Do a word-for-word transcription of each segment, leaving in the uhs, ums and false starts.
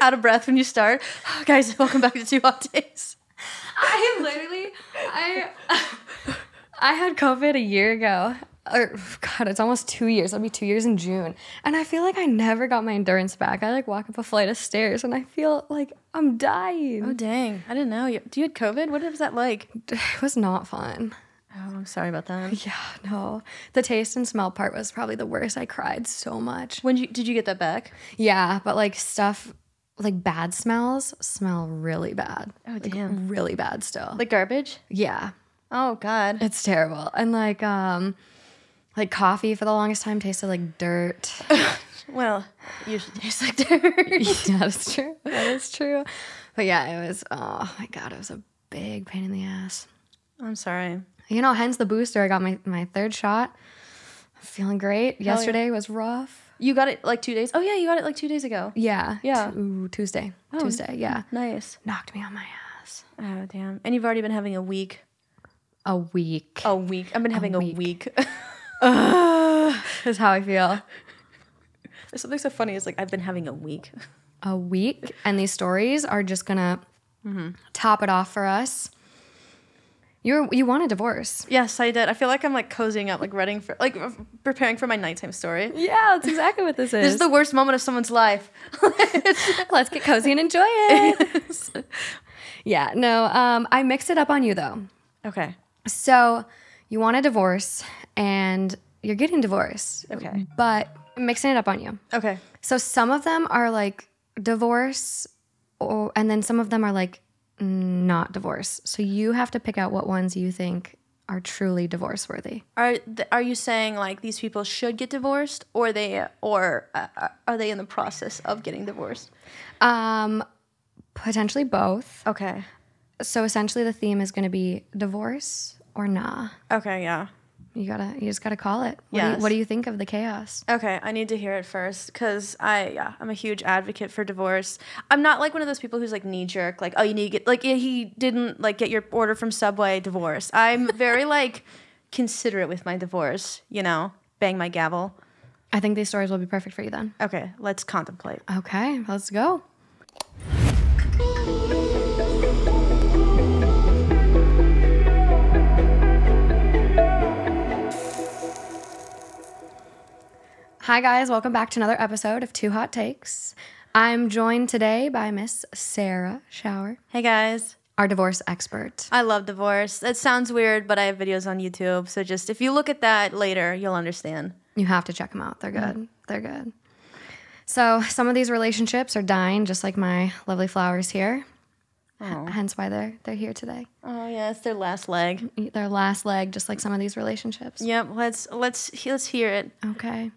out of breath when you start. Oh, guys, welcome back to Two Hot Takes. I literally, I, I had COVID a year ago. Or, God, it's almost two years. It'll be two years in June. And I feel like I never got my endurance back. I, like, walk up a flight of stairs, and I feel like I'm dying. Oh, dang. I didn't know. Do you had COVID? What was that like? It was not fun. Oh, I'm sorry about that. Yeah, no. The taste and smell part was probably the worst. I cried so much. When did you, did you get that back? Yeah, but, like, stuff, like, bad smells smell really bad. Oh, like, damn. Really bad still. Like garbage? Yeah. Oh, God. It's terrible. And, like, um... like coffee for the longest time tasted like dirt. Well, it usually tastes like dirt. Yeah, that's true. That is true. But yeah, it was, oh my God, it was a big pain in the ass. I'm sorry. You know, hence the booster. I got my, my third shot. I'm feeling great. Hell Yesterday yeah. was rough. You got it like two days? Oh yeah, you got it like two days ago. Yeah. Yeah. T- Tuesday. Oh, Tuesday, yeah. Nice. Knocked me on my ass. Oh, damn. And you've already been having a week. A week. A week. I've been having a week. A week. Uh, is how I feel. There's something so funny. It's like I've been having a week. A week? And these stories are just going to mm-hmm. top it off for us. You you want a divorce. Yes, I did. I feel like I'm like cozying up, like reading for, like preparing for my nighttime story. Yeah, that's exactly what this is. This is the worst moment of someone's life. Let's get cozy and enjoy it. Yeah, no, um, I mixed it up on you though. Okay. So you want a divorce. And you're getting divorced. Okay. But I'm mixing it up on you. Okay. So some of them are like divorce, or, and then some of them are like not divorce. So you have to pick out what ones you think are truly divorce worthy. Are th- are you saying like these people should get divorced, or they or uh, are they in the process of getting divorced? Um, potentially both. Okay. So essentially, the theme is going to be divorce or nah. Okay. Yeah. You gotta, you just gotta call it. What, yes. do you, what do you think of the chaos? Okay, I need to hear it first, cause I, yeah, I'm a huge advocate for divorce. I'm not like one of those people who's like knee jerk, like oh you need to get, like yeah, he didn't like get your order from Subway, divorce. I'm very like considerate with my divorce, you know, bang my gavel. I think these stories will be perfect for you then. Okay, let's contemplate. Okay, let's go. Hi guys, welcome back to another episode of Two Hot Takes. I'm joined today by Miss Sarah Schauer. Hey guys. Our divorce expert. I love divorce. It sounds weird, but I have videos on YouTube, so just if you look at that later, you'll understand. You have to check them out. They're good. Mm-hmm. They're good. So some of these relationships are dying, just like my lovely flowers here. Oh. H- hence why they're they're here today. Oh yeah, it's their last leg. Their last leg, just like some of these relationships. Yep. Let's let's let's hear it. Okay.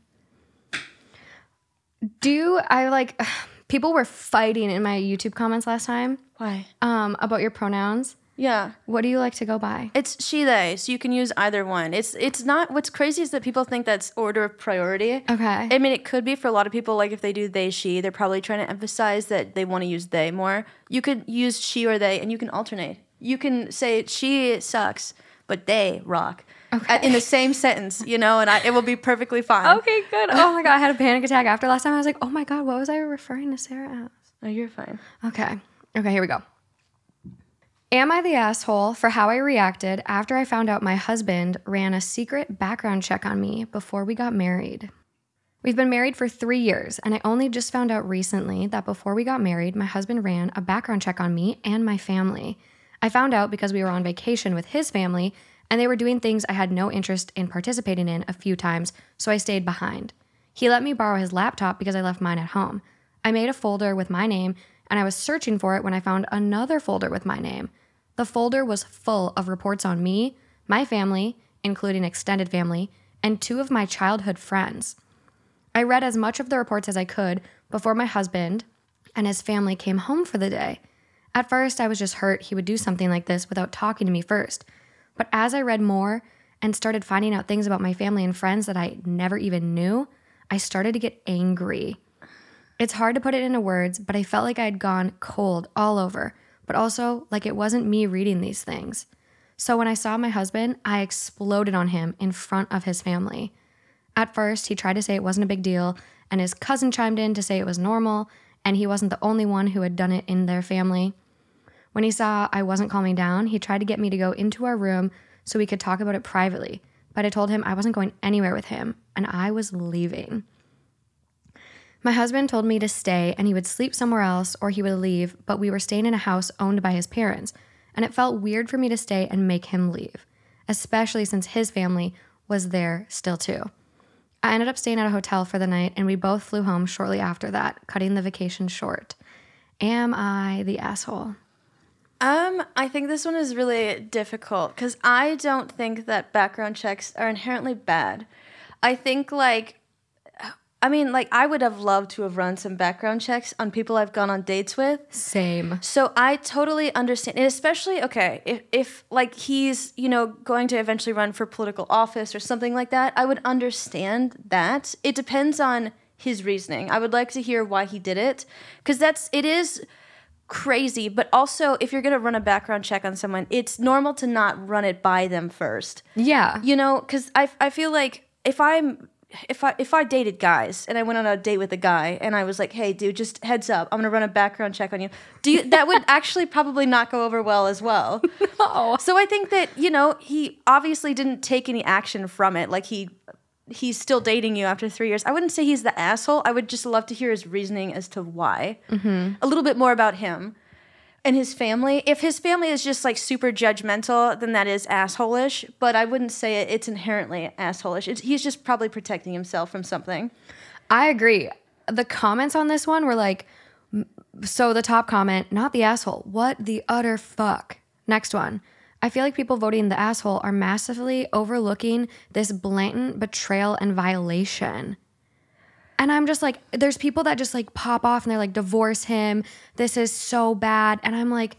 Do I like people were fighting in my YouTube comments last time? Why? Um, about your pronouns. Yeah. What do you like to go by? It's she, they, so you can use either one. It's it's not, what's crazy is that people think that's order of priority. Okay. I mean, it could be for a lot of people, like if they do they, she, they're probably trying to emphasize that they want to use they more. You could use she or they, and you can alternate. You can say she sucks, but they rock. Okay. In the same sentence, you know, and I, it will be perfectly fine. Okay, good. Oh, my God. I had a panic attack after last time. I was like, oh, my God, what was I referring to Sarah as? Oh, you're fine. Okay. Okay, here we go. Am I the asshole for how I reacted after I found out my husband ran a secret background check on me before we got married? We've been married for three years, and I only just found out recently that before we got married, my husband ran a background check on me and my family. I found out because we were on vacation with his family, and they were doing things I had no interest in participating in a few times, so I stayed behind. He let me borrow his laptop because I left mine at home. I made a folder with my name, and I was searching for it when I found another folder with my name. The folder was full of reports on me, my family, including extended family, and two of my childhood friends. I read as much of the reports as I could before my husband and his family came home for the day. At first, I was just hurt he would do something like this without talking to me first. But as I read more and started finding out things about my family and friends that I never even knew, I started to get angry. It's hard to put it into words, but I felt like I had gone cold all over, but also like it wasn't me reading these things. So when I saw my husband, I exploded on him in front of his family. At first, he tried to say it wasn't a big deal, and his cousin chimed in to say it was normal, and he wasn't the only one who had done it in their family. When he saw I wasn't calming down, he tried to get me to go into our room so we could talk about it privately, but I told him I wasn't going anywhere with him, and I was leaving. My husband told me to stay, and he would sleep somewhere else or he would leave, but we were staying in a house owned by his parents, and it felt weird for me to stay and make him leave, especially since his family was there still too. I ended up staying at a hotel for the night, and we both flew home shortly after that, cutting the vacation short. Am I the asshole? Um, I think this one is really difficult because I don't think that background checks are inherently bad. I think like, I mean, like I would have loved to have run some background checks on people I've gone on dates with. Same. So I totally understand. And especially, okay, if, if like he's, you know, going to eventually run for political office or something like that, I would understand that. It depends on his reasoning. I would like to hear why he did it because that's, it is crazy, but also if you're gonna run a background check on someone, it's normal to not run it by them first. Yeah, you know, because I I feel like if I'm if I if I dated guys and I went on a date with a guy and I was like, hey dude, just heads up, I'm gonna run a background check on you. Do you that would actually probably not go over well as well. No. So I think that, you know, he obviously didn't take any action from it. Like he he's still dating you after three years. I wouldn't say he's the asshole. I would just love to hear his reasoning as to why. Mm-hmm. A little bit more about him and his family. If his family is just like super judgmental, then that is asshole-ish. But I wouldn't say it, it's inherently asshole-ish. It's, he's just probably protecting himself from something. I agree. The comments on this one were like, so the top comment, not the asshole. What the utter fuck? Next one. I feel like people voting the asshole are massively overlooking this blatant betrayal and violation. And I'm just like, there's people that just like pop off and they're like, divorce him. This is so bad. And I'm like,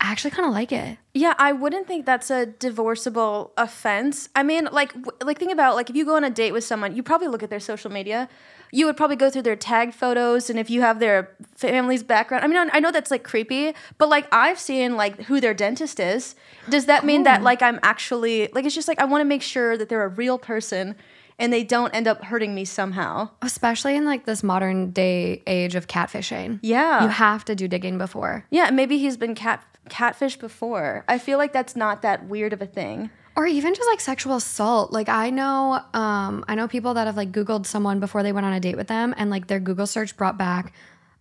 I actually kind of like it. Yeah, I wouldn't think that's a divorceable offense. I mean, like, like think about like if you go on a date with someone, you probably look at their social media. You would probably go through their tagged photos and if you have their family's background. I mean, I know that's like creepy, but like I've seen like who their dentist is. Does that mean oh. that like I'm actually like it's just like I want to make sure that they're a real person and they don't end up hurting me somehow. Especially in like this modern day age of catfishing. Yeah. You have to do digging before. Yeah, maybe he's been cat catfished before. I feel like that's not that weird of a thing. Or even just like sexual assault. Like I know um, I know people that have like Googled someone before they went on a date with them and like their Google search brought back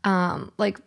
um, like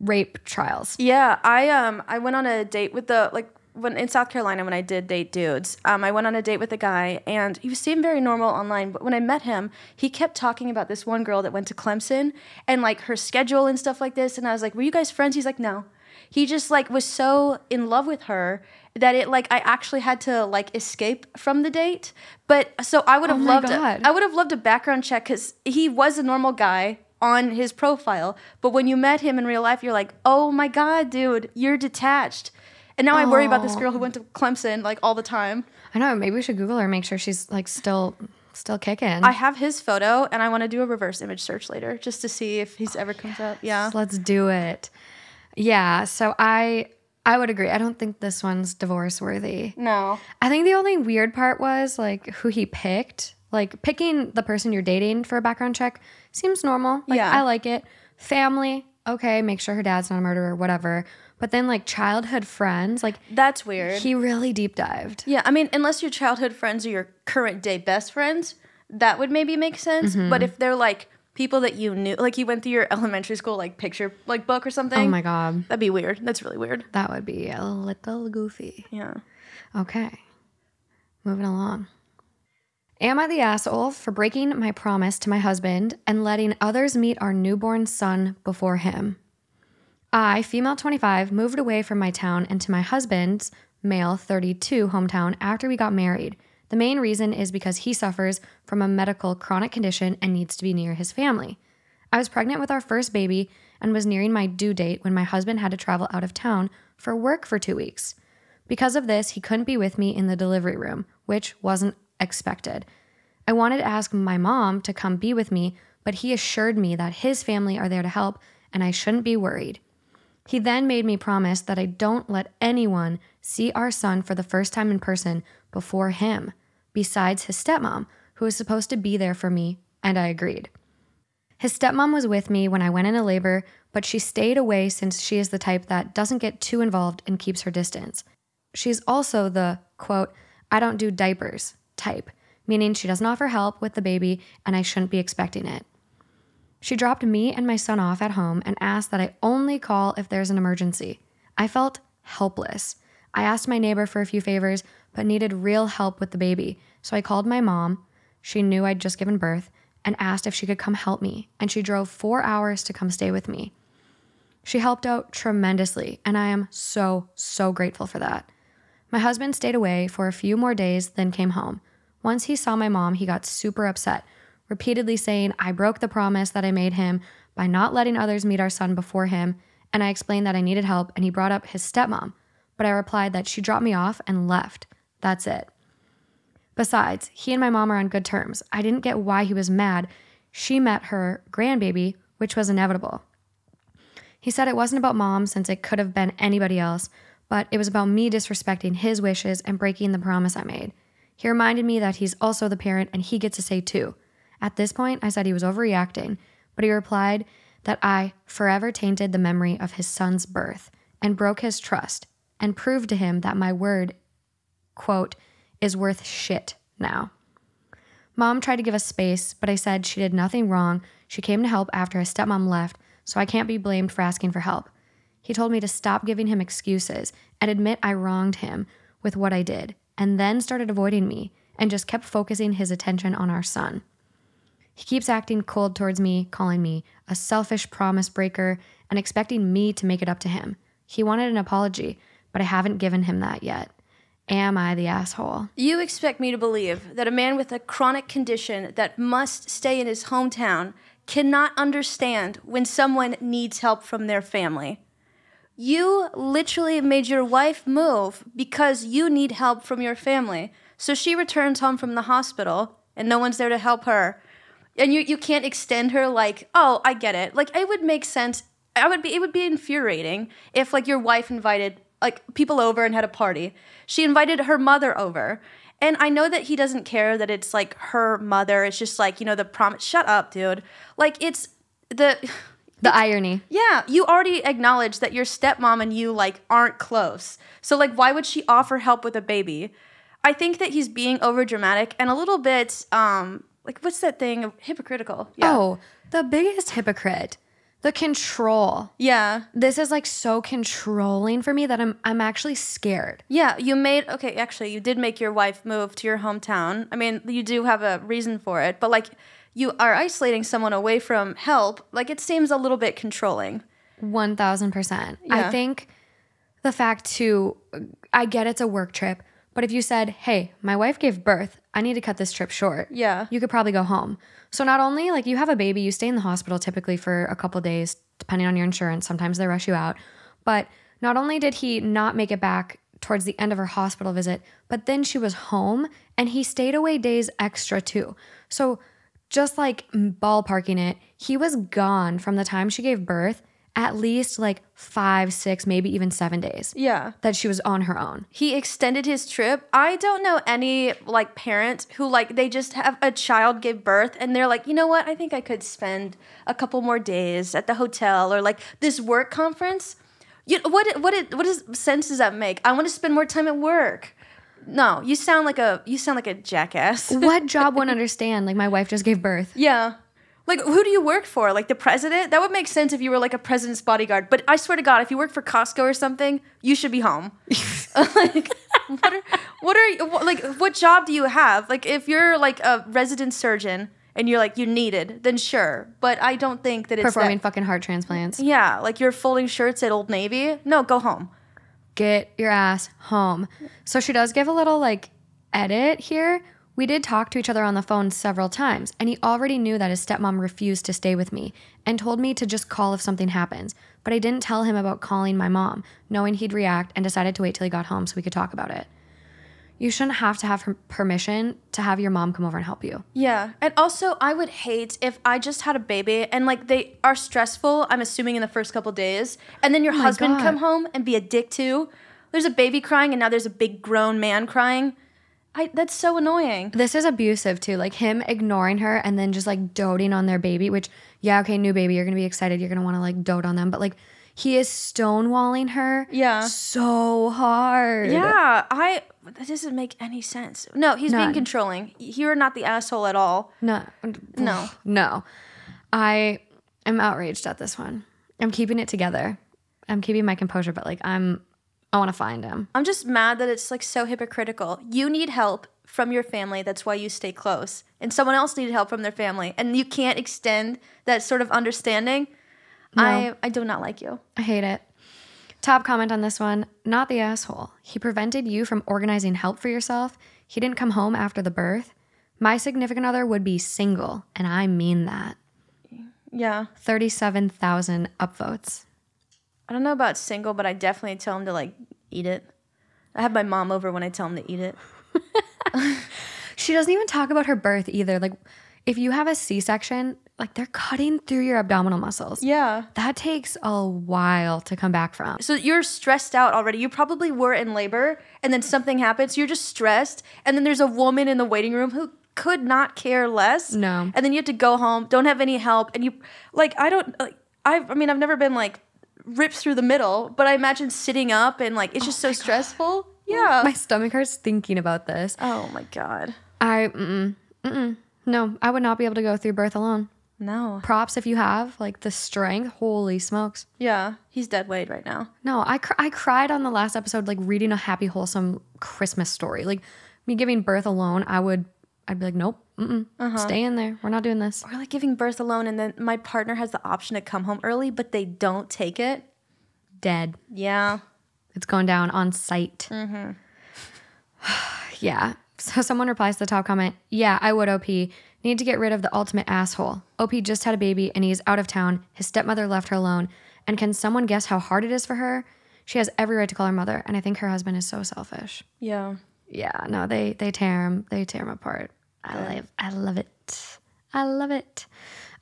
rape trials. Yeah, I um I went on a date with the like When, in South Carolina, when I did date dudes, um, I went on a date with a guy, and he seemed very normal online, but when I met him, he kept talking about this one girl that went to Clemson, and like her schedule and stuff like this, and I was like, were you guys friends? He's like, no. He just like was so in love with her that it like I actually had to like escape from the date, but so I would have oh loved, a, I would have loved a background check, because he was a normal guy on his profile, but when you met him in real life, you're like, oh my God, dude, you're detached. And now oh. I worry about this girl who went to Clemson like all the time. I know. Maybe we should Google her and make sure she's like still still kicking. I have his photo and I want to do a reverse image search later just to see if he's oh, ever comes yes. up. Yeah. Let's do it. Yeah. So I I would agree. I don't think this one's divorce worthy. No. I think the only weird part was like who he picked. Like picking the person you're dating for a background check seems normal. Like, yeah. I like it. Family. Okay. Make sure her dad's not a murderer. Whatever. But then, like, childhood friends, like... That's weird. He really deep dived. Yeah, I mean, unless your childhood friends are your current day best friends, that would maybe make sense. Mm-hmm. But if they're, like, people that you knew... Like, you went through your elementary school, like, picture, like, book or something. Oh, my God. That'd be weird. That's really weird. That would be a little goofy. Yeah. Okay. Moving along. Am I the asshole for breaking my promise to my husband and letting others meet our newborn son before him? I, female twenty-five, moved away from my town and to my husband's, male thirty-two, hometown after we got married. The main reason is because he suffers from a medical chronic condition and needs to be near his family. I was pregnant with our first baby and was nearing my due date when my husband had to travel out of town for work for two weeks. Because of this, he couldn't be with me in the delivery room, which wasn't expected. I wanted to ask my mom to come be with me, but he assured me that his family are there to help and I shouldn't be worried. He then made me promise that I don't let anyone see our son for the first time in person before him, besides his stepmom, who is supposed to be there for me, and I agreed. His stepmom was with me when I went into labor, but she stayed away since she is the type that doesn't get too involved and keeps her distance. She's also the, quote, I don't do diapers type, meaning she doesn't offer help with the baby and I shouldn't be expecting it. She dropped me and my son off at home and asked that I only call if there's an emergency. I felt helpless. I asked my neighbor for a few favors, but needed real help with the baby. So I called my mom. She knew I'd just given birth and asked if she could come help me. And she drove four hours to come stay with me. She helped out tremendously, and I am so, so grateful for that. My husband stayed away for a few more days, then came home. Once he saw my mom, he got super upset, repeatedly saying I broke the promise that I made him by not letting others meet our son before him, and I explained that I needed help, and he brought up his stepmom, but I replied that she dropped me off and left. That's it. Besides, he and my mom are on good terms. I didn't get why he was mad. She met her grandbaby, which was inevitable. He said it wasn't about mom since it could have been anybody else, but it was about me disrespecting his wishes and breaking the promise I made. He reminded me that he's also the parent and he gets a say too. At this point, I said he was overreacting, but he replied that I forever tainted the memory of his son's birth and broke his trust and proved to him that my word, quote, is worth shit now. Mom tried to give us space, but I said she did nothing wrong. She came to help after his stepmom left, so I can't be blamed for asking for help. He told me to stop giving him excuses and admit I wronged him with what I did, and then started avoiding me and just kept focusing his attention on our son. He keeps acting cold towards me, calling me a selfish promise breaker and expecting me to make it up to him. He wanted an apology, but I haven't given him that yet. Am I the asshole? You expect me to believe that a man with a chronic condition that must stay in his hometown cannot understand when someone needs help from their family. You literally made your wife move because you need help from your family. So she returns home from the hospital and no one's there to help her. And you, you can't extend her like, oh, I get it. Like, it would make sense. I would be, it would be infuriating if, like, your wife invited, like, people over and had a party. She invited her mother over. And I know that he doesn't care that it's, like, her mother. It's just, like, you know, the promise. Shut up, dude. Like, it's the... The irony. Yeah. You already acknowledged that your stepmom and you, like, aren't close. So, like, why would she offer help with a baby? I think that he's being overdramatic and a little bit... um. Like, what's that thing? Hypocritical. Yeah. Oh, the biggest hypocrite. The control. Yeah. This is, like, so controlling for me that I'm I'm actually scared. Yeah, you made... Okay, actually, you did make your wife move to your hometown. I mean, you do have a reason for it. But, like, you are isolating someone away from help. Like, it seems a little bit controlling. one thousand percent. Yeah. I think the fact, too... I get it's a work trip. But if you said, hey, my wife gave birth... I need to cut this trip short. Yeah. You could probably go home. So not only, like, you have a baby, you stay in the hospital typically for a couple days, depending on your insurance. Sometimes they rush you out. But not only did he not make it back towards the end of her hospital visit, but then she was home and he stayed away days extra too. So just, like, ballparking it, he was gone from the time she gave birth at least, like, five, six, maybe even seven days. Yeah. That she was on her own. He extended his trip. I don't know any, like, parent who, like, they just have a child give birth and they're like, you know what? I think I could spend a couple more days at the hotel or, like, this work conference. You, what what what is, sense does that make? I want to spend more time at work. No, you sound like a you sound like a jackass. What job wouldn't understand? Like, my wife just gave birth. Yeah. Like, who do you work for? Like, the president? That would make sense if you were, like, a president's bodyguard. But I swear to God, if you work for Costco or something, you should be home. Like, what are, what are you, what, like, what job do you have? Like, if you're, like, a resident surgeon and you're, like, you needed, then sure. But I don't think that it's Performing that, fucking heart transplants. Yeah. Like, you're folding shirts at Old Navy. No, go home. Get your ass home. So she does give a little, like, edit here. We did talk to each other on the phone several times, and he already knew that his stepmom refused to stay with me and told me to just call if something happens. But I didn't tell him about calling my mom, knowing he'd react, and decided to wait till he got home so we could talk about it. You shouldn't have to have permission to have your mom come over and help you. Yeah. And also, I would hate if I just had a baby and, like, they are stressful, I'm assuming, in the first couple days, and then your oh husband God. come home and be a dick too. There's a baby crying, and now there's a big grown man crying. I, that's so annoying. This is abusive too, like him ignoring her and then just like doting on their baby, which, yeah, okay, new baby, you're gonna be excited, you're gonna wanna like dote on them, but like he is stonewalling her yeah. so hard. Yeah, I, that doesn't make any sense. No, he's None. being controlling. You're not the asshole at all. No. No. No. I am outraged at this one. I'm keeping it together. I'm keeping my composure, but like I'm, I wanna find him. I'm just mad that it's like so hypocritical. You need help from your family, that's why you stay close. And someone else needed help from their family and you can't extend that sort of understanding. No. I, I do not like you. I hate it. Top comment on this one, not the asshole. He prevented you from organizing help for yourself. He didn't come home after the birth. My significant other would be single, and I mean that. Yeah. thirty-seven thousand upvotes. I don't know about single, but I definitely tell him to, like, eat it. I have my mom over when I tell him to eat it. She doesn't even talk about her birth either. Like, if you have a C-section... like they're cutting through your abdominal muscles. Yeah. That takes a while to come back from. So you're stressed out already. You probably were in labor and then something happens. You're just stressed. And then there's a woman in the waiting room who could not care less. No. And then you have to go home, don't have any help. And you, like, I don't, like, I've, I mean, I've never been like ripped through the middle, but I imagine sitting up and like, it's just oh so stressful. God. Yeah. My stomach hurts thinking about this. Oh my God. I, mm-mm, mm-mm. No, I would not be able to go through birth alone. No. Props if you have, like, the strength. Holy smokes. Yeah. He's dead weight right now. No, I cr I cried on the last episode, like, reading a happy, wholesome Christmas story. Like, me giving birth alone, I would, I'd be like, nope, mm-mm, uh-huh. Stay in there. We're not doing this. Or, like, giving birth alone, and then my partner has the option to come home early, but they don't take it. Dead. Yeah. It's going down on site. Mm-hmm. Yeah. So someone replies to the top comment, yeah, I would O P. Need to get rid of the ultimate asshole. O P just had a baby and he's out of town. His stepmother left her alone. And can someone guess how hard it is for her? She has every right to call her mother. And I think her husband is so selfish. Yeah. Yeah, no, they they tear him. They tear him apart. I love, I love it. I love it.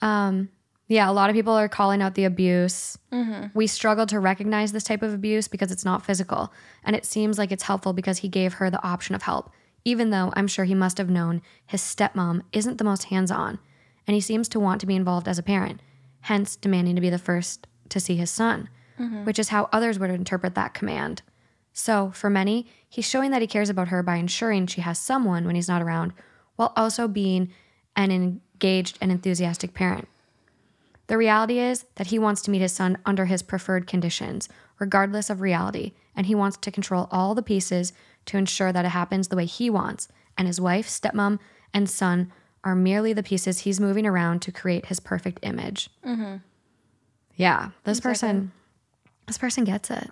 Um, yeah, a lot of people are calling out the abuse. Mm-hmm. We struggle to recognize this type of abuse because it's not physical. And it seems like it's helpful because he gave her the option of help. Even though I'm sure he must have known his stepmom isn't the most hands-on, and he seems to want to be involved as a parent, hence demanding to be the first to see his son, mm-hmm. which is how others would interpret that command. So, for many, he's showing that he cares about her by ensuring she has someone when he's not around, while also being an engaged and enthusiastic parent. The reality is that he wants to meet his son under his preferred conditions, regardless of reality, and he wants to control all the pieces to ensure that it happens the way he wants, and his wife, stepmom, and son are merely the pieces he's moving around to create his perfect image. Mm-hmm. Yeah, this exactly. person, this person gets it.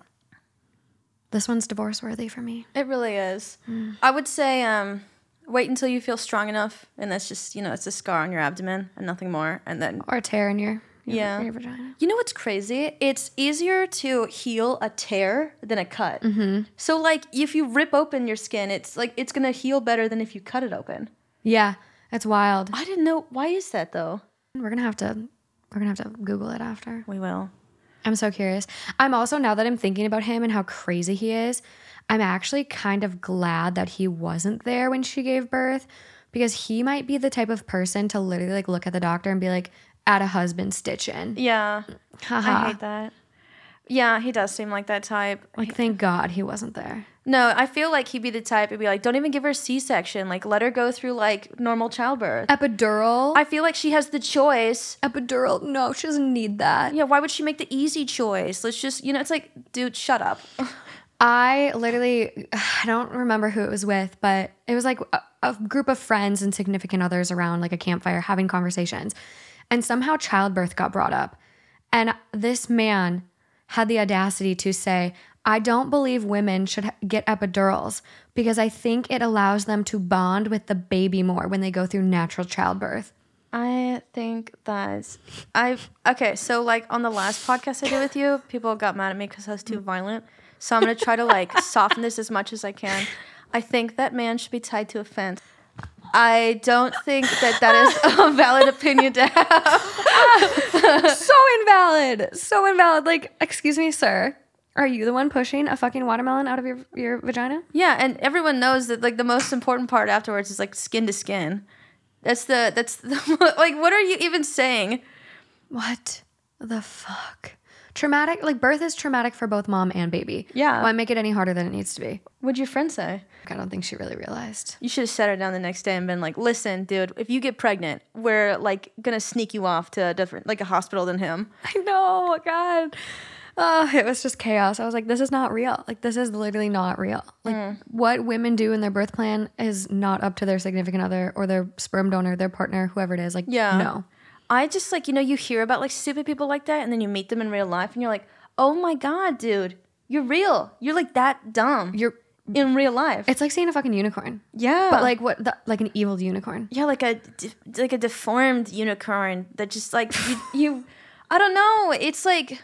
This one's divorce worthy for me. It really is. Mm. I would say um, wait until you feel strong enough, and that's just, you know, it's a scar on your abdomen and nothing more, and then or a tear in your your, yeah. your vagina. You know what's crazy? It's easier to heal a tear than a cut. Mm-hmm. So, like, if you rip open your skin, it's like it's gonna heal better than if you cut it open. Yeah, that's wild. I didn't know. Why is that though? We're gonna have to. We're gonna have to Google it after. We will. I'm so curious. I'm also, now that I'm thinking about him and how crazy he is, I'm actually kind of glad that he wasn't there when she gave birth, because he might be the type of person to literally like look at the doctor and be like, at a husband stitching. Yeah. I hate that. Yeah, he does seem like that type. Like, thank God he wasn't there. No, I feel like he'd be the type to be like, don't even give her a C-section. Like, let her go through, like, normal childbirth. Epidural? I feel like she has the choice. Epidural? No, she doesn't need that. Yeah, why would she make the easy choice? Let's just, you know, it's like, dude, shut up. I literally, I don't remember who it was with, but it was like a, a group of friends and significant others around, like, a campfire having conversations. And somehow childbirth got brought up. And this man had the audacity to say, I don't believe women should get epidurals because I think it allows them to bond with the baby more when they go through natural childbirth. I think that's... I've, okay, so like on the last podcast I did with you, people got mad at me because I was too violent. So I'm going to try to like soften this as much as I can. I think that man should be tied to a fence. I don't think that that is a valid opinion to have. So invalid. So invalid. Like, excuse me, sir. Are you the one pushing a fucking watermelon out of your, your vagina? Yeah, and everyone knows that, like, the most important part afterwards is, like, skin to skin. That's the, that's the, like, what are you even saying? What the fuck? Traumatic, like, birth is traumatic for both mom and baby. Yeah. Why make it any harder than it needs to be? What'd your friend say? I don't think she really realized. You should have sat her down the next day and been like, listen, dude, if you get pregnant, we're, like, gonna sneak you off to a different, like, a hospital than him. I know, God. Oh, it was just chaos. I was like, this is not real. Like, this is literally not real. Like, mm. what women do in their birth plan is not up to their significant other or their sperm donor, their partner, whoever it is. Like, yeah. no. I just, like, you know, you hear about, like, stupid people like that, and then you meet them in real life, and you're like, oh, my God, dude. You're real. You're, like, that dumb. You're in real life. It's like seeing a fucking unicorn. Yeah. But, like, what? The, like, an evil unicorn. Yeah, like a, like a deformed unicorn that just, like, you, you... I don't know. It's, like...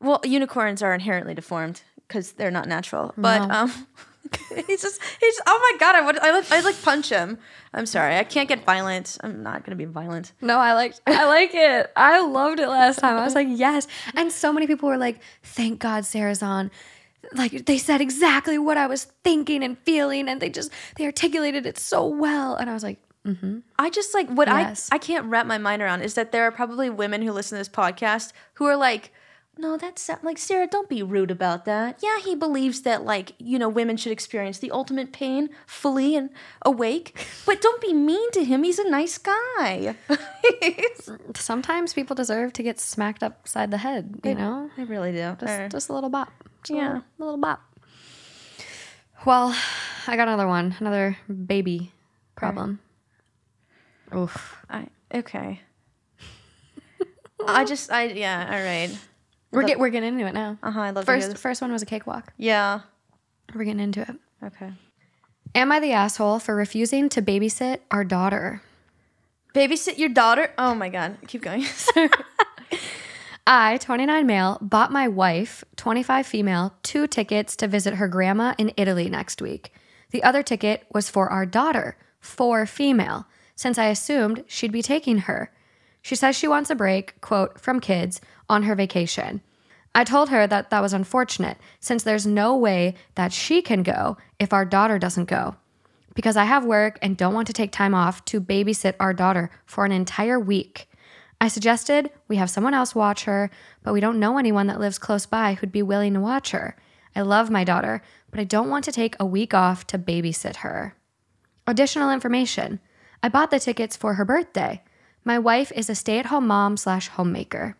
Well, unicorns are inherently deformed because they're not natural. But no. um, he's just, he's, oh my God, I would, I like, I like punch him. I'm sorry, I can't get violent. I'm not gonna be violent. No, I like, I like it. I loved it last time. I was like, yes. And so many people were like, thank God Sarah's on. Like, they said exactly what I was thinking and feeling, and they just, they articulated it so well. And I was like, mm-hmm. I just like what yes. I, I can't wrap my mind around is that there are probably women who listen to this podcast who are like, no, that's like, Sarah, don't be rude about that. Yeah, he believes that, like, you know, women should experience the ultimate pain fully and awake. But don't be mean to him. He's a nice guy. Sometimes people deserve to get smacked upside the head, you yeah, know? They really do. Just, right. just a little bop. Just yeah. A little, a little bop. Well, I got another one. Another baby problem. Right. Oof. I, okay. I just, I, yeah, all right. We're, get, we're getting into it now. Uh-huh, I love first, first one was a cakewalk. Yeah. We're getting into it. Okay. Am I the asshole for refusing to babysit our daughter? Babysit your daughter? Oh, my God. Keep going. I, twenty-nine male, bought my wife, twenty-five female, two tickets to visit her grandma in Italy next week. The other ticket was for our daughter, four female, since I assumed she'd be taking her. She says she wants a break, quote, from kids on her vacation. I told her that that was unfortunate since there's no way that she can go if our daughter doesn't go because I have work and don't want to take time off to babysit our daughter for an entire week. I suggested we have someone else watch her, but we don't know anyone that lives close by who'd be willing to watch her. I love my daughter, but I don't want to take a week off to babysit her. Additional information. I bought the tickets for her birthday. My wife is a stay-at-home mom slash homemaker.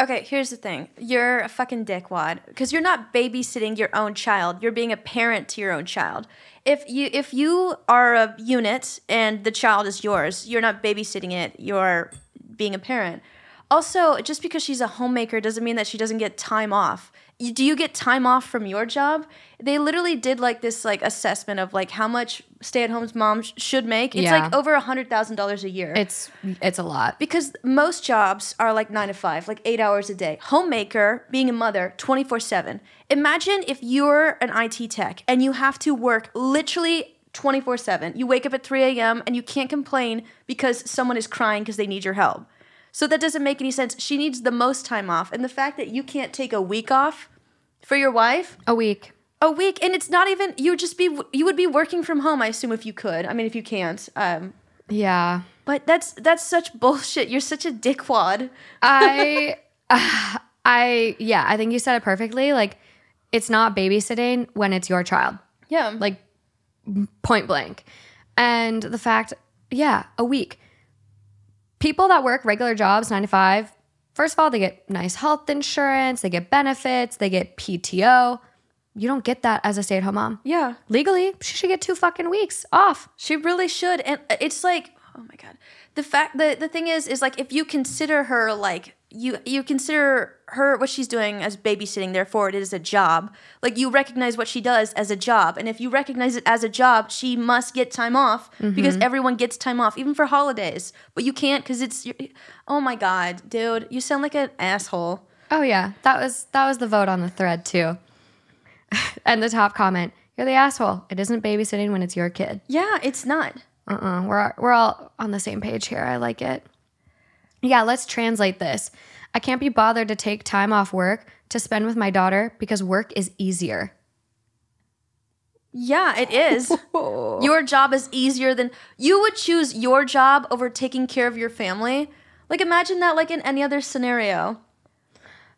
Okay, here's the thing. You're a fucking dickwad because you're not babysitting your own child. You're being a parent to your own child. If you if you are a unit and the child is yours, you're not babysitting it. You're being a parent. Also, just because she's a homemaker doesn't mean that she doesn't get time off. You, do you get time off from your job? They literally did like this like assessment of like how much stay-at-home moms sh- should make. It's yeah. like over one hundred thousand dollars a year. It's it's a lot. Because most jobs are like nine to five, like eight hours a day. Homemaker, being a mother, twenty-four seven. Imagine if you're an I T tech and you have to work literally twenty-four seven. You wake up at three a.m. and you can't complain because someone is crying because they need your help. So that doesn't make any sense. She needs the most time off. And the fact that you can't take a week off for your wife. A week. A week. And it's not even, you would just be, you would be working from home, I assume, if you could. I mean, if you can't. Um, yeah. But that's, that's such bullshit. You're such a dickwad. I, uh, I, yeah, I think you said it perfectly. Like, it's not babysitting when it's your child. Yeah. Like, point blank. And the fact, yeah, a week. People that work regular jobs, nine to five, first of all, they get nice health insurance, they get benefits, they get P T O. You don't get that as a stay-at-home mom. Yeah. Legally, she should get two fucking weeks off. She really should. And it's like, oh my God. The fact, the, the thing is, is like if you consider her like, you you consider her, what she's doing as babysitting, therefore it is a job. Like you recognize what she does as a job. And if you recognize it as a job, she must get time off mm-hmm. because everyone gets time off, even for holidays. But you can't because it's, you're, oh my God, dude, you sound like an asshole. Oh yeah, that was that was the vote on the thread too. And the top comment, you're the asshole. It isn't babysitting when it's your kid. Yeah, it's not. Uh-uh. We're, we're all on the same page here. I like it. Yeah, let's translate this. I can't be bothered to take time off work to spend with my daughter because work is easier. Yeah, it is. Whoa. Your job is easier than... You would choose your job over taking care of your family. Like, imagine that, like, in any other scenario.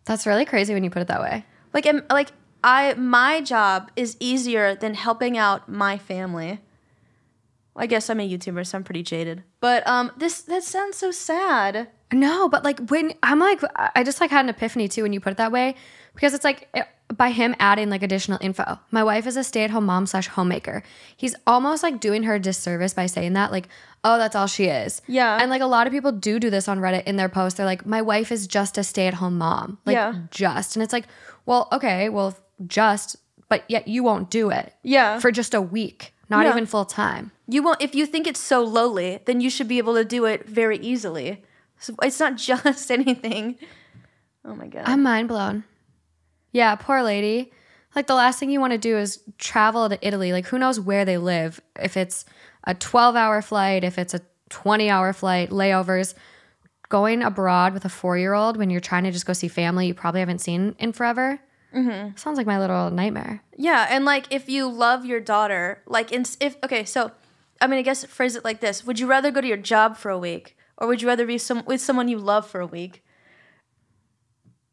That's really crazy when you put it that way. Like, I'm, like I my job is easier than helping out my family. I guess I'm a YouTuber, so I'm pretty jaded. But um, this that sounds so sad. No, but, like, when... I'm, like... I just, like, had an epiphany, too, when you put it that way. Because it's, like... It, by him adding like additional info. My wife is a stay-at-home mom slash homemaker. He's almost like doing her a disservice by saying that, like, oh, that's all she is. Yeah. And like a lot of people do do this on Reddit in their posts. They're like, my wife is just a stay-at-home mom. Like, yeah. just. And it's like, well, okay, well, just, but yet you won't do it. Yeah. For just a week, not yeah. even full time. You won't, if you think it's so lowly, then you should be able to do it very easily. So it's not just anything. Oh my God. I'm mind blown. Yeah, poor lady. Like, the last thing you want to do is travel to Italy. Like, who knows where they live? If it's a twelve-hour flight, if it's a twenty-hour flight, layovers. Going abroad with a four-year-old when you're trying to just go see family you probably haven't seen in forever. Mm-hmm. Sounds like my little nightmare. Yeah, and, like, if you love your daughter, like, in, if okay, so, I mean, I guess phrase it like this. Would you rather go to your job for a week, or would you rather be some with someone you love for a week?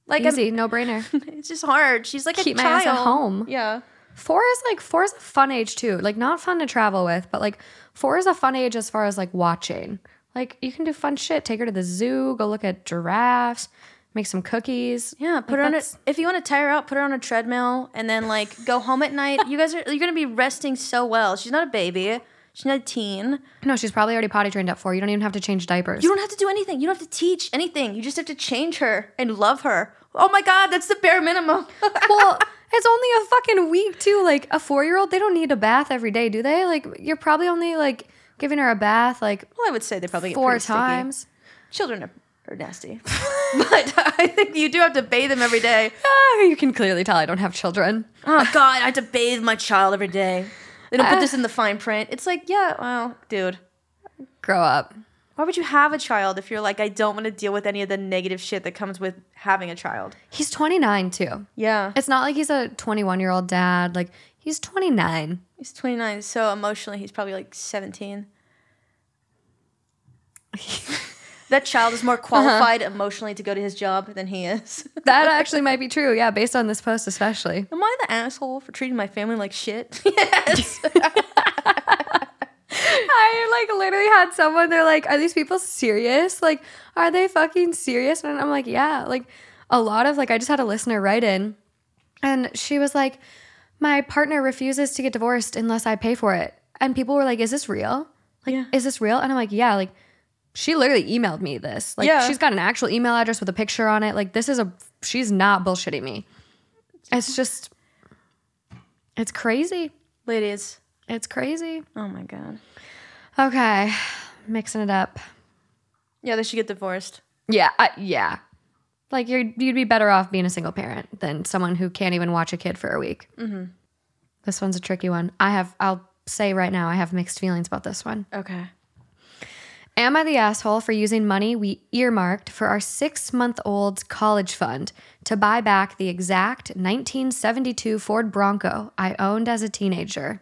Like Easy, I'm, no brainer. It's just hard. She's like Keep a child. Keep my ass at home. Yeah. Four is like, four is a fun age too. Like, not fun to travel with, but like four is a fun age as far as like watching. Like, you can do fun shit. Take her to the zoo, go look at giraffes, make some cookies. Yeah, put like her on a, if you want to tire her out, put her on a treadmill and then like go home at night. You guys are, you're going to be resting so well. She's not a baby. She's not a teen. No, she's probably already potty trained up for. You don't even have to change diapers. You don't have to do anything. You don't have to teach anything. You just have to change her and love her. Oh my God, that's the bare minimum. Well, it's only a fucking week too. Like, a four-year-old, they don't need a bath every day, do they? Like, you're probably only like giving her a bath like well, I would say they probably four get pretty times. Sticky. Children are, are nasty, but I think you do have to bathe them every day. Uh, you can clearly tell I don't have children. Oh God, I have to bathe my child every day. They don't put this in the fine print. It's like, yeah, well, dude. Grow up. Why would you have a child if you're like, I don't want to deal with any of the negative shit that comes with having a child? He's twenty-nine, too. Yeah. It's not like he's a twenty-one-year-old dad. Like, he's twenty-nine. He's twenty-nine, so emotionally he's probably like seventeen. That child is more qualified uh-huh. emotionally to go to his job than he is. That actually might be true, yeah, based on this post especially. Am I the asshole for treating my family like shit? Yes. I like literally had someone, they're like, are these people serious? Like, are they fucking serious? And I'm like, yeah. Like, a lot of, like, I just had a listener write in, and she was like, my partner refuses to get divorced unless I pay for it. And people were like, is this real? Like, yeah. Is this real? And I'm like, yeah, like, she literally emailed me this. Like, yeah. She's got an actual email address with a picture on it. Like, this is a... She's not bullshitting me. It's just... It's crazy. Ladies. It's crazy. Oh, my God. Okay. Mixing it up. Yeah, they should get divorced. Yeah. I, yeah. Like, you're, you'd be better off being a single parent than someone who can't even watch a kid for a week. Mm-hmm. This one's a tricky one. I have... I'll say right now, I have mixed feelings about this one. Okay. Am I the asshole for using money we earmarked for our six-month-old's college fund to buy back the exact nineteen seventy-two Ford Bronco I owned as a teenager?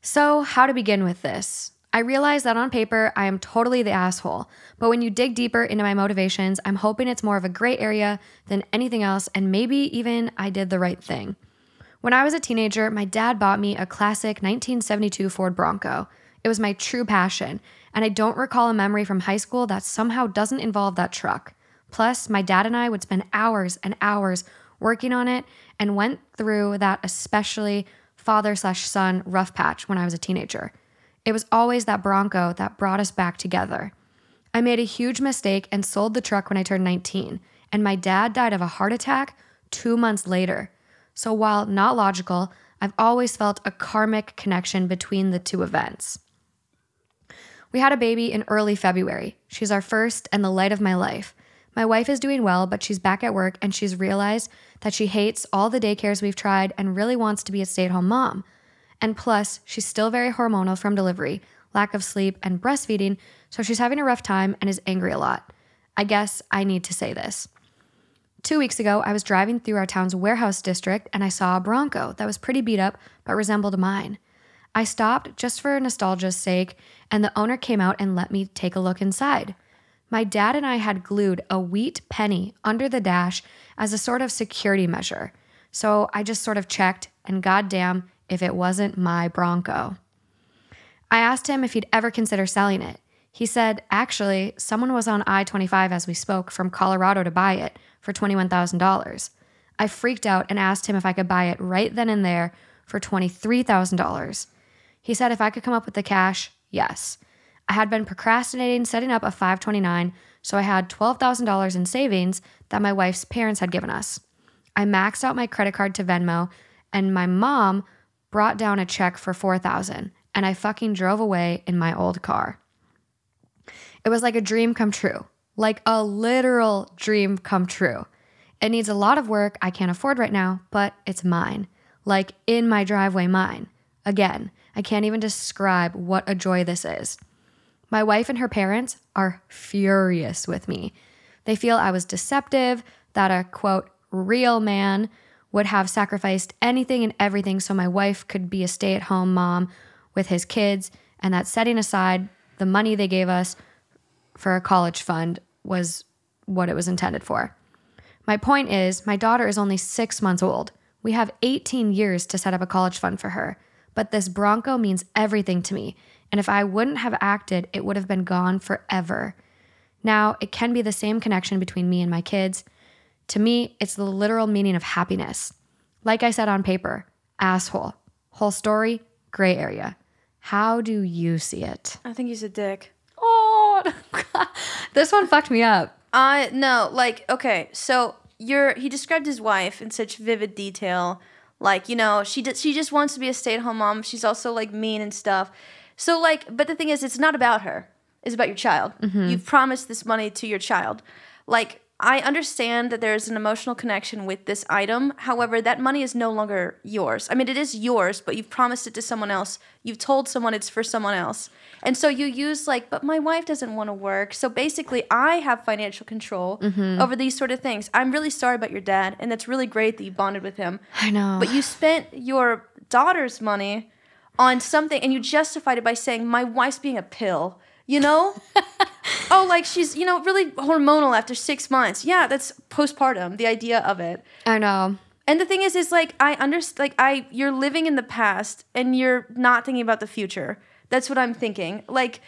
So, how to begin with this? I realize that on paper, I am totally the asshole, but when you dig deeper into my motivations, I'm hoping it's more of a gray area than anything else, and maybe even I did the right thing. When I was a teenager, my dad bought me a classic nineteen seventy-two Ford Bronco. It was my true passion, and I don't recall a memory from high school that somehow doesn't involve that truck. Plus, my dad and I would spend hours and hours working on it and went through that especially father-slash-son rough patch when I was a teenager. It was always that Bronco that brought us back together. I made a huge mistake and sold the truck when I turned nineteen, and my dad died of a heart attack two months later. So while not logical, I've always felt a karmic connection between the two events. We had a baby in early February. She's our first and the light of my life. My wife is doing well, but she's back at work and she's realized that she hates all the daycares we've tried and really wants to be a stay-at-home mom. And plus, she's still very hormonal from delivery, lack of sleep, and breastfeeding, so she's having a rough time and is angry a lot. I guess I need to say this. Two weeks ago, I was driving through our town's warehouse district and I saw a Bronco that was pretty beat up but resembled mine. I stopped just for nostalgia's sake, and the owner came out and let me take a look inside. My dad and I had glued a wheat penny under the dash as a sort of security measure, so I just sort of checked, and goddamn if it wasn't my Bronco. I asked him if he'd ever consider selling it. He said, actually, someone was on I twenty-five as we spoke from Colorado to buy it for twenty-one thousand dollars. I freaked out and asked him if I could buy it right then and there for twenty-three thousand dollars. He said if I could come up with the cash, yes. I had been procrastinating setting up a five twenty-nine, so I had twelve thousand dollars in savings that my wife's parents had given us. I maxed out my credit card to Venmo, and my mom brought down a check for four thousand dollars, and I fucking drove away in my old car. It was like a dream come true, like a literal dream come true. It needs a lot of work I can't afford right now, but it's mine, like in my driveway mine. Again, I can't even describe what a joy this is. My wife and her parents are furious with me. They feel I was deceptive, that a, quote, real man would have sacrificed anything and everything so my wife could be a stay-at-home mom with his kids, and that setting aside the money they gave us for a college fund was what it was intended for. My point is, my daughter is only six months old. We have eighteen years to set up a college fund for her, but this Bronco means everything to me. And if I wouldn't have acted, it would have been gone forever. Now, it can be the same connection between me and my kids. To me, it's the literal meaning of happiness. Like I said on paper, asshole. Whole story, gray area. How do you see it? I think he's a dick. Oh, this one fucked me up. I uh, no, like, okay, so you're. He described his wife in such vivid detail. Like, you know, she, she just wants to be a stay-at-home mom. She's also, like, mean and stuff. So, like, but the thing is, it's not about her. It's about your child. Mm-hmm. You've promised this money to your child. Like, I understand that there is an emotional connection with this item. However, that money is no longer yours. I mean, it is yours, but you've promised it to someone else. You've told someone it's for someone else. And so you use, like, but my wife doesn't want to work. So basically, I have financial control mm-hmm. over these sort of things. I'm really sorry about your dad, and that's really great that you bonded with him. I know. But you spent your daughter's money on something, and you justified it by saying, my wife's being a pill, you know? Oh, like she's, you know, really hormonal after six months. Yeah, that's postpartum, the idea of it. I know. And the thing is, is like, I understand, like, I, you're living in the past, and you're not thinking about the future. That's what I'm thinking. Like,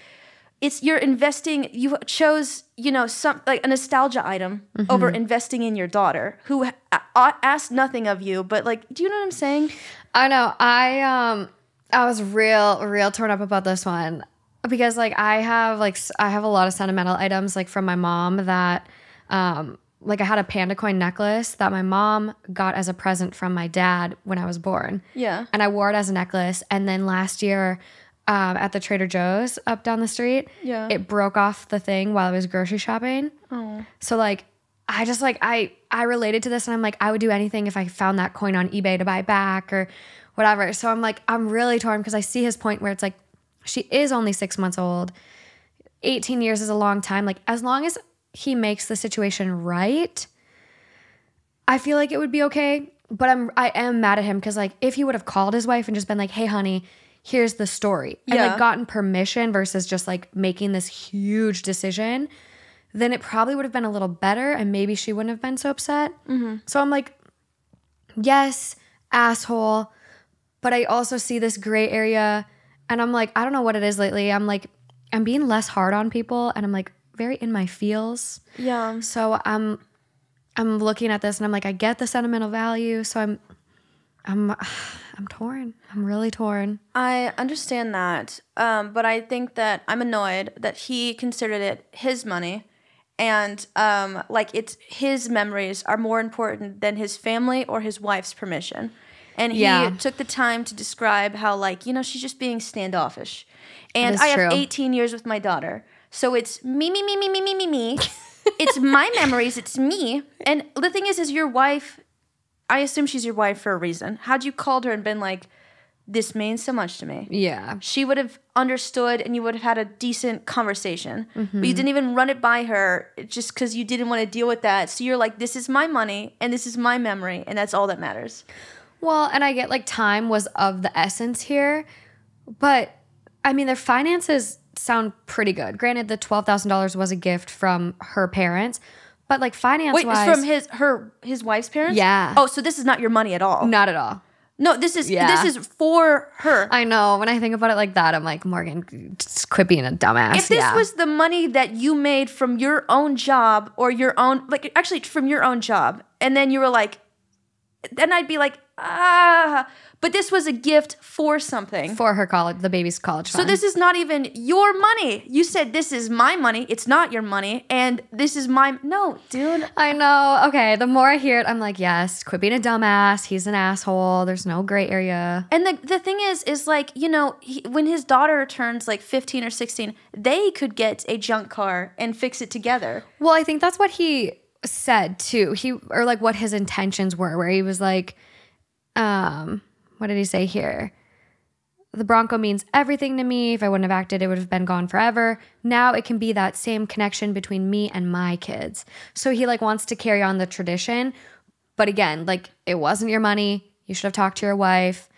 it's, you're investing, you chose, you know, some, like a nostalgia item mm-hmm. over investing in your daughter, who uh, asked nothing of you, but like, do you know what I'm saying? I know. I, um... I was real, real torn up about this one because like I have like I have a lot of sentimental items like from my mom that um, like I had a panda coin necklace that my mom got as a present from my dad when I was born. Yeah. And I wore it as a necklace. And then last year um, at the Trader Joe's up down the street, yeah. it broke off the thing while I was grocery shopping. Oh. So like I just like I, I related to this and I'm like I would do anything if I found that coin on eBay to buy back or whatever. So I'm like, I'm really torn because I see his point where it's like, she is only six months old. eighteen years is a long time. Like as long as he makes the situation right, I feel like it would be okay. But I'm, I am mad at him because like if he would have called his wife and just been like, hey honey, here's the story. And yeah. like gotten permission versus just like making this huge decision, then it probably would have been a little better. And maybe she wouldn't have been so upset. Mm-hmm. So I'm like, yes, asshole. But I also see this gray area and I'm like, I don't know what it is lately. I'm like, I'm being less hard on people and I'm like very in my feels. Yeah. So I'm, I'm looking at this and I'm like, I get the sentimental value. So I'm, I'm, I'm torn. I'm really torn. I understand that. Um, but I think that I'm annoyed that he considered it his money and um, like it's his memories are more important than his family or his wife's permission. And he yeah. took the time to describe how, like, you know, she's just being standoffish. And I have true. eighteen years with my daughter. So it's me, me, me, me, me, me, me, me. It's my memories. It's me. And the thing is, is your wife, I assume she's your wife for a reason. How'd you called her and been like, this means so much to me. Yeah. She would have understood and you would have had a decent conversation. Mm-hmm. But you didn't even run it by her just because you didn't want to deal with that. So you're like, this is my money and this is my memory and that's all that matters. Well, and I get like time was of the essence here. But, I mean, their finances sound pretty good. Granted, the twelve thousand dollars was a gift from her parents. But like finance-wise. Wait, it's from his, her, his wife's parents? Yeah. Oh, so this is not your money at all. Not at all. No, this is yeah. this is for her. I know. When I think about it like that, I'm like, Morgan, just quit being a dumbass. If this yeah. was the money that you made from your own job or your own, like actually from your own job, and then you were like, then I'd be like, ah. But this was a gift for something. For her college, the baby's college fund. So this is not even your money. You said this is my money. It's not your money. And this is my, no, dude. I know. Okay, the more I hear it, I'm like, yes, quit being a dumbass. He's an asshole. There's no gray area. And the, the thing is, is like, you know, he, when his daughter turns like fifteen or sixteen, they could get a junk car and fix it together. Well, I think that's what he said too. He, or like what his intentions were, where he was like, um, what did he say here? The Bronco means everything to me. If I wouldn't have acted, it would have been gone forever. Now it can be that same connection between me and my kids. So he like wants to carry on the tradition. But again, like it wasn't your money. You should have talked to your wife.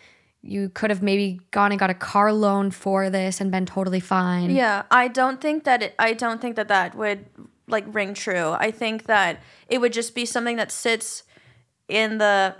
You could have maybe gone and got a car loan for this and been totally fine. Yeah, I don't think that it, I don't think that that would like ring true. I think that it would just be something that sits in the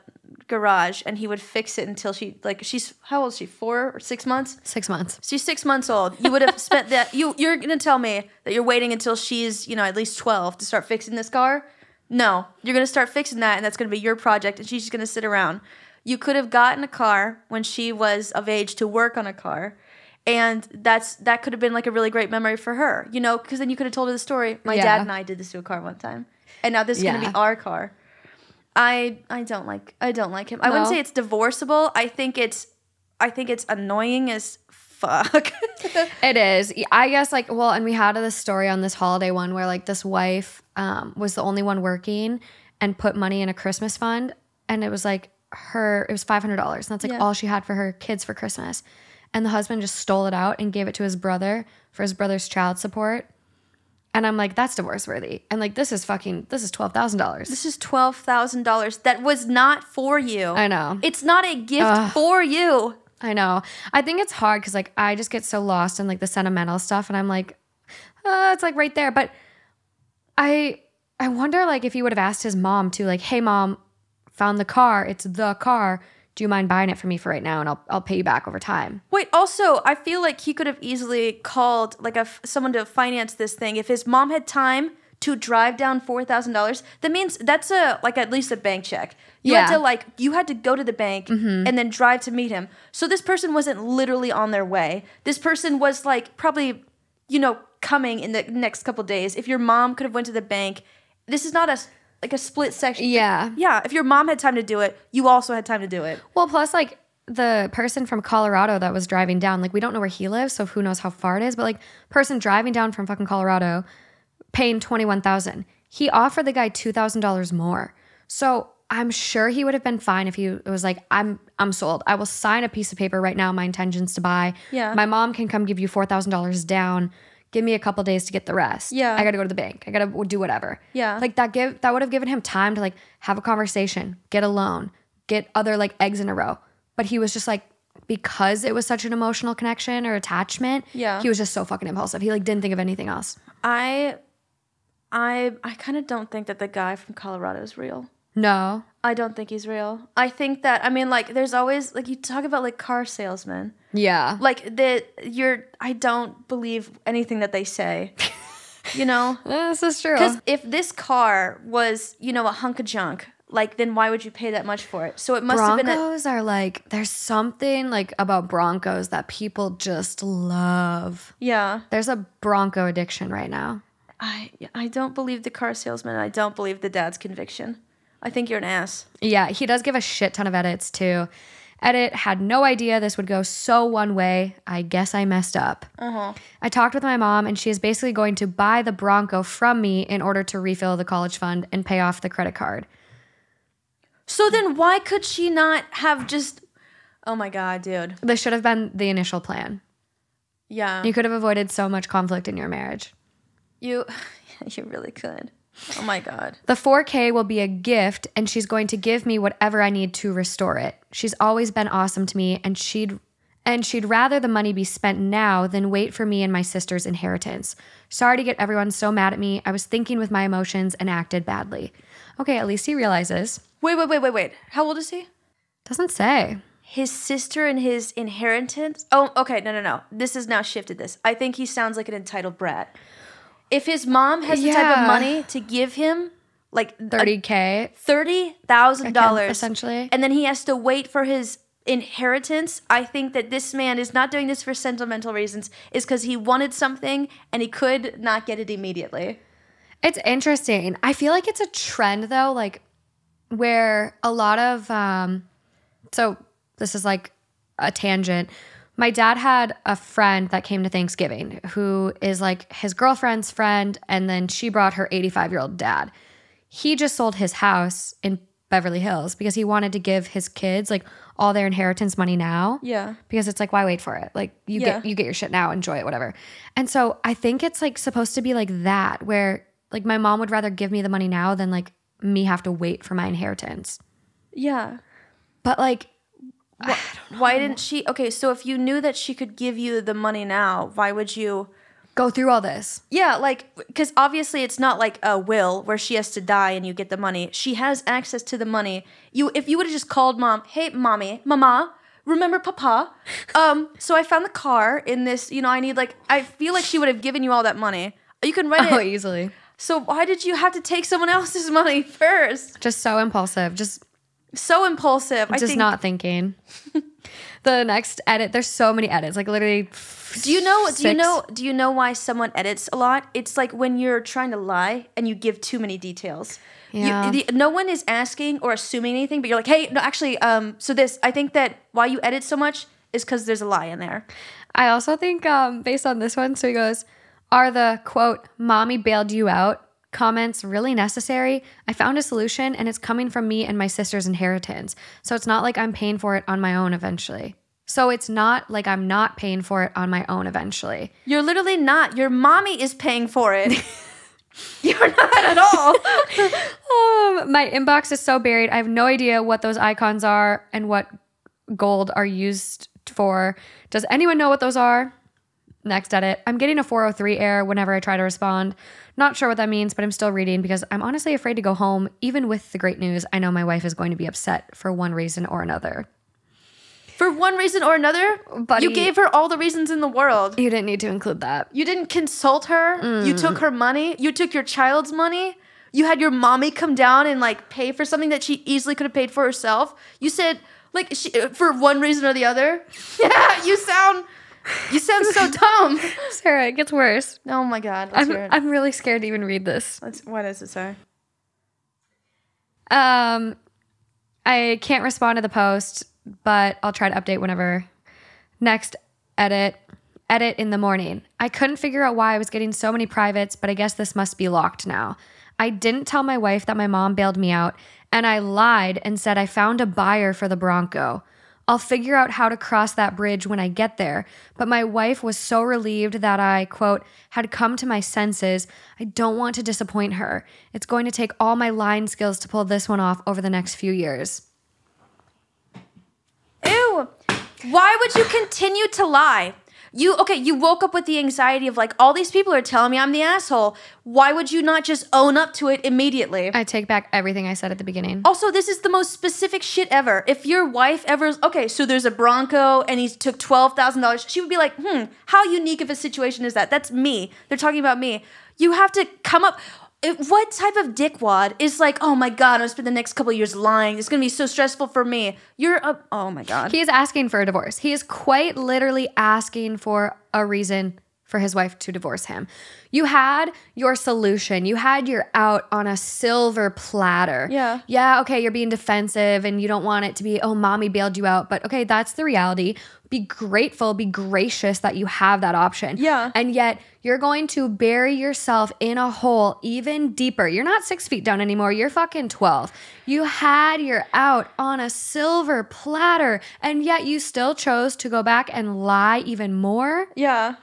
garage and he would fix it until she like she's how old is she four or six months six months she's six months old. You would have spent that you you're gonna tell me that you're waiting until she's, you know, at least twelve to start fixing this car? No, you're gonna start fixing that and that's gonna be your project and she's just gonna sit around. You could have gotten a car when she was of age to work on a car. And that's that could have been like a really great memory for her, you know, because then you could have told her the story. My yeah. dad and I did this to a car one time and now this is yeah. gonna be our car. I I don't like I don't like him. I no. wouldn't say it's divorceable. I think it's I think it's annoying as fuck. It is. I guess like well, and we had this story on this holiday one where like this wife um, was the only one working and put money in a Christmas fund, and it was like her it was five hundred dollars, and that's like yeah. all she had for her kids for Christmas, and the husband just stole it out and gave it to his brother for his brother's child support. And I'm like, that's divorce worthy. And like, this is fucking, this is twelve thousand dollars. This is twelve thousand dollars that was not for you. I know. It's not a gift Ugh. for you. I know. I think it's hard because like, I just get so lost in like the sentimental stuff. And I'm like, uh, it's like right there. But I I wonder like if he would have asked his mom to like, hey mom, found the car. It's the car. Do you mind buying it for me for right now? And I'll I'll pay you back over time. Wait, also, I feel like he could have easily called like a, someone to finance this thing. If his mom had time to drive down four thousand dollars, that means that's a like at least a bank check. You yeah. had to like, you had to go to the bank mm-hmm. and then drive to meet him. So this person wasn't literally on their way. This person was like probably, you know, coming in the next couple days. If your mom could have went to the bank, this is not a... like a split section. Yeah. Yeah. If your mom had time to do it, you also had time to do it. Well, plus like the person from Colorado that was driving down, like we don't know where he lives, so who knows how far it is, but like person driving down from fucking Colorado paying twenty-one thousand dollars. He offered the guy two thousand dollars more. So I'm sure he would have been fine if he was like, I'm I'm sold. I will sign a piece of paper right now. My intention's to buy. Yeah. My mom can come give you four thousand dollars down. Give me a couple days to get the rest. Yeah. I got to go to the bank. I got to do whatever. Yeah. Like that give that would have given him time to like have a conversation, get a loan, get other like eggs in a row. But he was just like, because it was such an emotional connection or attachment, yeah. he was just so fucking impulsive. He like didn't think of anything else. I I I kind of don't think that the guy from Colorado is real. No. I don't think he's real. I think that, I mean, like, there's always, like, you talk about, like, car salesmen. Yeah. Like, the, you're, I don't believe anything that they say, you know? This is true. Because if this car was, you know, a hunk of junk, like, then why would you pay that much for it? So it must Broncos have been... Broncos are, like, there's something, like, about Broncos that people just love. Yeah. There's a Bronco addiction right now. I I don't believe the car salesman. I don't believe the dad's conviction. I think you're an ass. Yeah, he does give a shit ton of edits too. Edit, had no idea this would go so one way. I guess I messed up. Uh-huh. I talked with my mom and she is basically going to buy the Bronco from me in order to refill the college fund and pay off the credit card. So then why could she not have just Oh my God, dude. This should have been the initial plan. Yeah. You could have avoided so much conflict in your marriage. You, you really could. Oh my God. The four K will be a gift, and she's going to give me whatever I need to restore it. She's always been awesome to me, and she'd and she'd rather the money be spent now than wait for me and my sister's inheritance. Sorry to get everyone so mad at me. I was thinking with my emotions and acted badly. Okay, at least he realizes. Wait, wait, wait, wait, wait. How old is he? Doesn't say. His sister and his inheritance? Oh, okay, no, no, no. This has now shifted this. I think he sounds like an entitled brat. If his mom has yeah. the type of money to give him, like thirty K, thirty thousand dollars essentially, and then he has to wait for his inheritance, I think that this man is not doing this for sentimental reasons. It's because he wanted something and he could not get it immediately. It's interesting. I feel like it's a trend though, like where a lot of um, so this is like a tangent. My dad had a friend that came to Thanksgiving who is like his girlfriend's friend, and then she brought her eighty-five-year-old dad. He just sold his house in Beverly Hills because he wanted to give his kids like all their inheritance money now. Yeah. Because it's like, why wait for it? Like you yeah. get you get your shit now, enjoy it, whatever. And so I think it's like supposed to be like that, where like my mom would rather give me the money now than like me have to wait for my inheritance. Yeah. But like Why, why didn't she? Okay, so if you knew that she could give you the money now, why would you go through all this? Yeah, like, because obviously it's not like a will where she has to die and you get the money. She has access to the money. You, if you would have just called mom, hey, mommy, mama, remember papa? Um, so I found the car in this, you know, I need like, I feel like she would have given you all that money. You can write oh, it. Oh, easily. So why did you have to take someone else's money first? Just so impulsive. Just... So impulsive. Just I think. not thinking. The next edit. There's so many edits. Like literally. Do you know? Six. Do you know? Do you know why someone edits a lot? It's like when you're trying to lie and you give too many details. Yeah. You, the, no one is asking or assuming anything, but you're like, hey, no, actually, um, so this. I think that why you edit so much is because there's a lie in there. I also think um, based on this one. So he goes, are the quote "mommy bailed you out" comments really necessary? I found a solution, and it's coming from me and my sister's inheritance. So it's not like I'm paying for it on my own eventually. So it's not like I'm not paying for it on my own eventually. You're literally not. Your mommy is paying for it. You're not at all. Oh, my inbox is so buried. I have no idea what those icons are and what gold are used for. Does anyone know what those are? Next edit. I'm getting a four oh three error whenever I try to respond. Not sure what that means, but I'm still reading because I'm honestly afraid to go home. Even with the great news, I know my wife is going to be upset for one reason or another. For one reason or another? Buddy, you gave her all the reasons in the world. You didn't need to include that. You didn't consult her. Mm. You took her money. You took your child's money. You had your mommy come down and like pay for something that she easily could have paid for herself. You said like she, for one reason or the other. Yeah, you sound... You sound so dumb. Sarah, it gets worse. Oh my God. Let's I'm, hear it. I'm really scared to even read this. Let's, what does it say? Um, I can't respond to the post, but I'll try to update whenever. Next edit. Edit in the morning. I couldn't figure out why I was getting so many privates, but I guess this must be locked now. I didn't tell my wife that my mom bailed me out, and I lied and said I found a buyer for the Bronco. I'll figure out how to cross that bridge when I get there. But my wife was so relieved that I, quote, had come to my senses. I don't want to disappoint her. It's going to take all my line skills to pull this one off over the next few years. Ew. Why would you continue to lie? You, okay, you woke up with the anxiety of like, all these people are telling me I'm the asshole. Why would you not just own up to it immediately? I take back everything I said at the beginning. Also, this is the most specific shit ever. If your wife ever, okay, so there's a Bronco and he took twelve thousand dollars, she would be like, hmm, how unique of a situation is that? That's me. They're talking about me. You have to come up. It, what type of dickwad is like, oh my God, I'm going to spend the next couple of years lying. It's going to be so stressful for me. You're a, oh my God. He is asking for a divorce. He is quite literally asking for a reason for his wife to divorce him. You had your solution. You had your out on a silver platter. Yeah. Yeah, okay, you're being defensive and you don't want it to be, oh, mommy bailed you out. But okay, that's the reality. Be grateful, be gracious that you have that option. Yeah. And yet you're going to bury yourself in a hole even deeper. You're not six feet down anymore. You're fucking twelve. You had your out on a silver platter and yet you still chose to go back and lie even more. Yeah.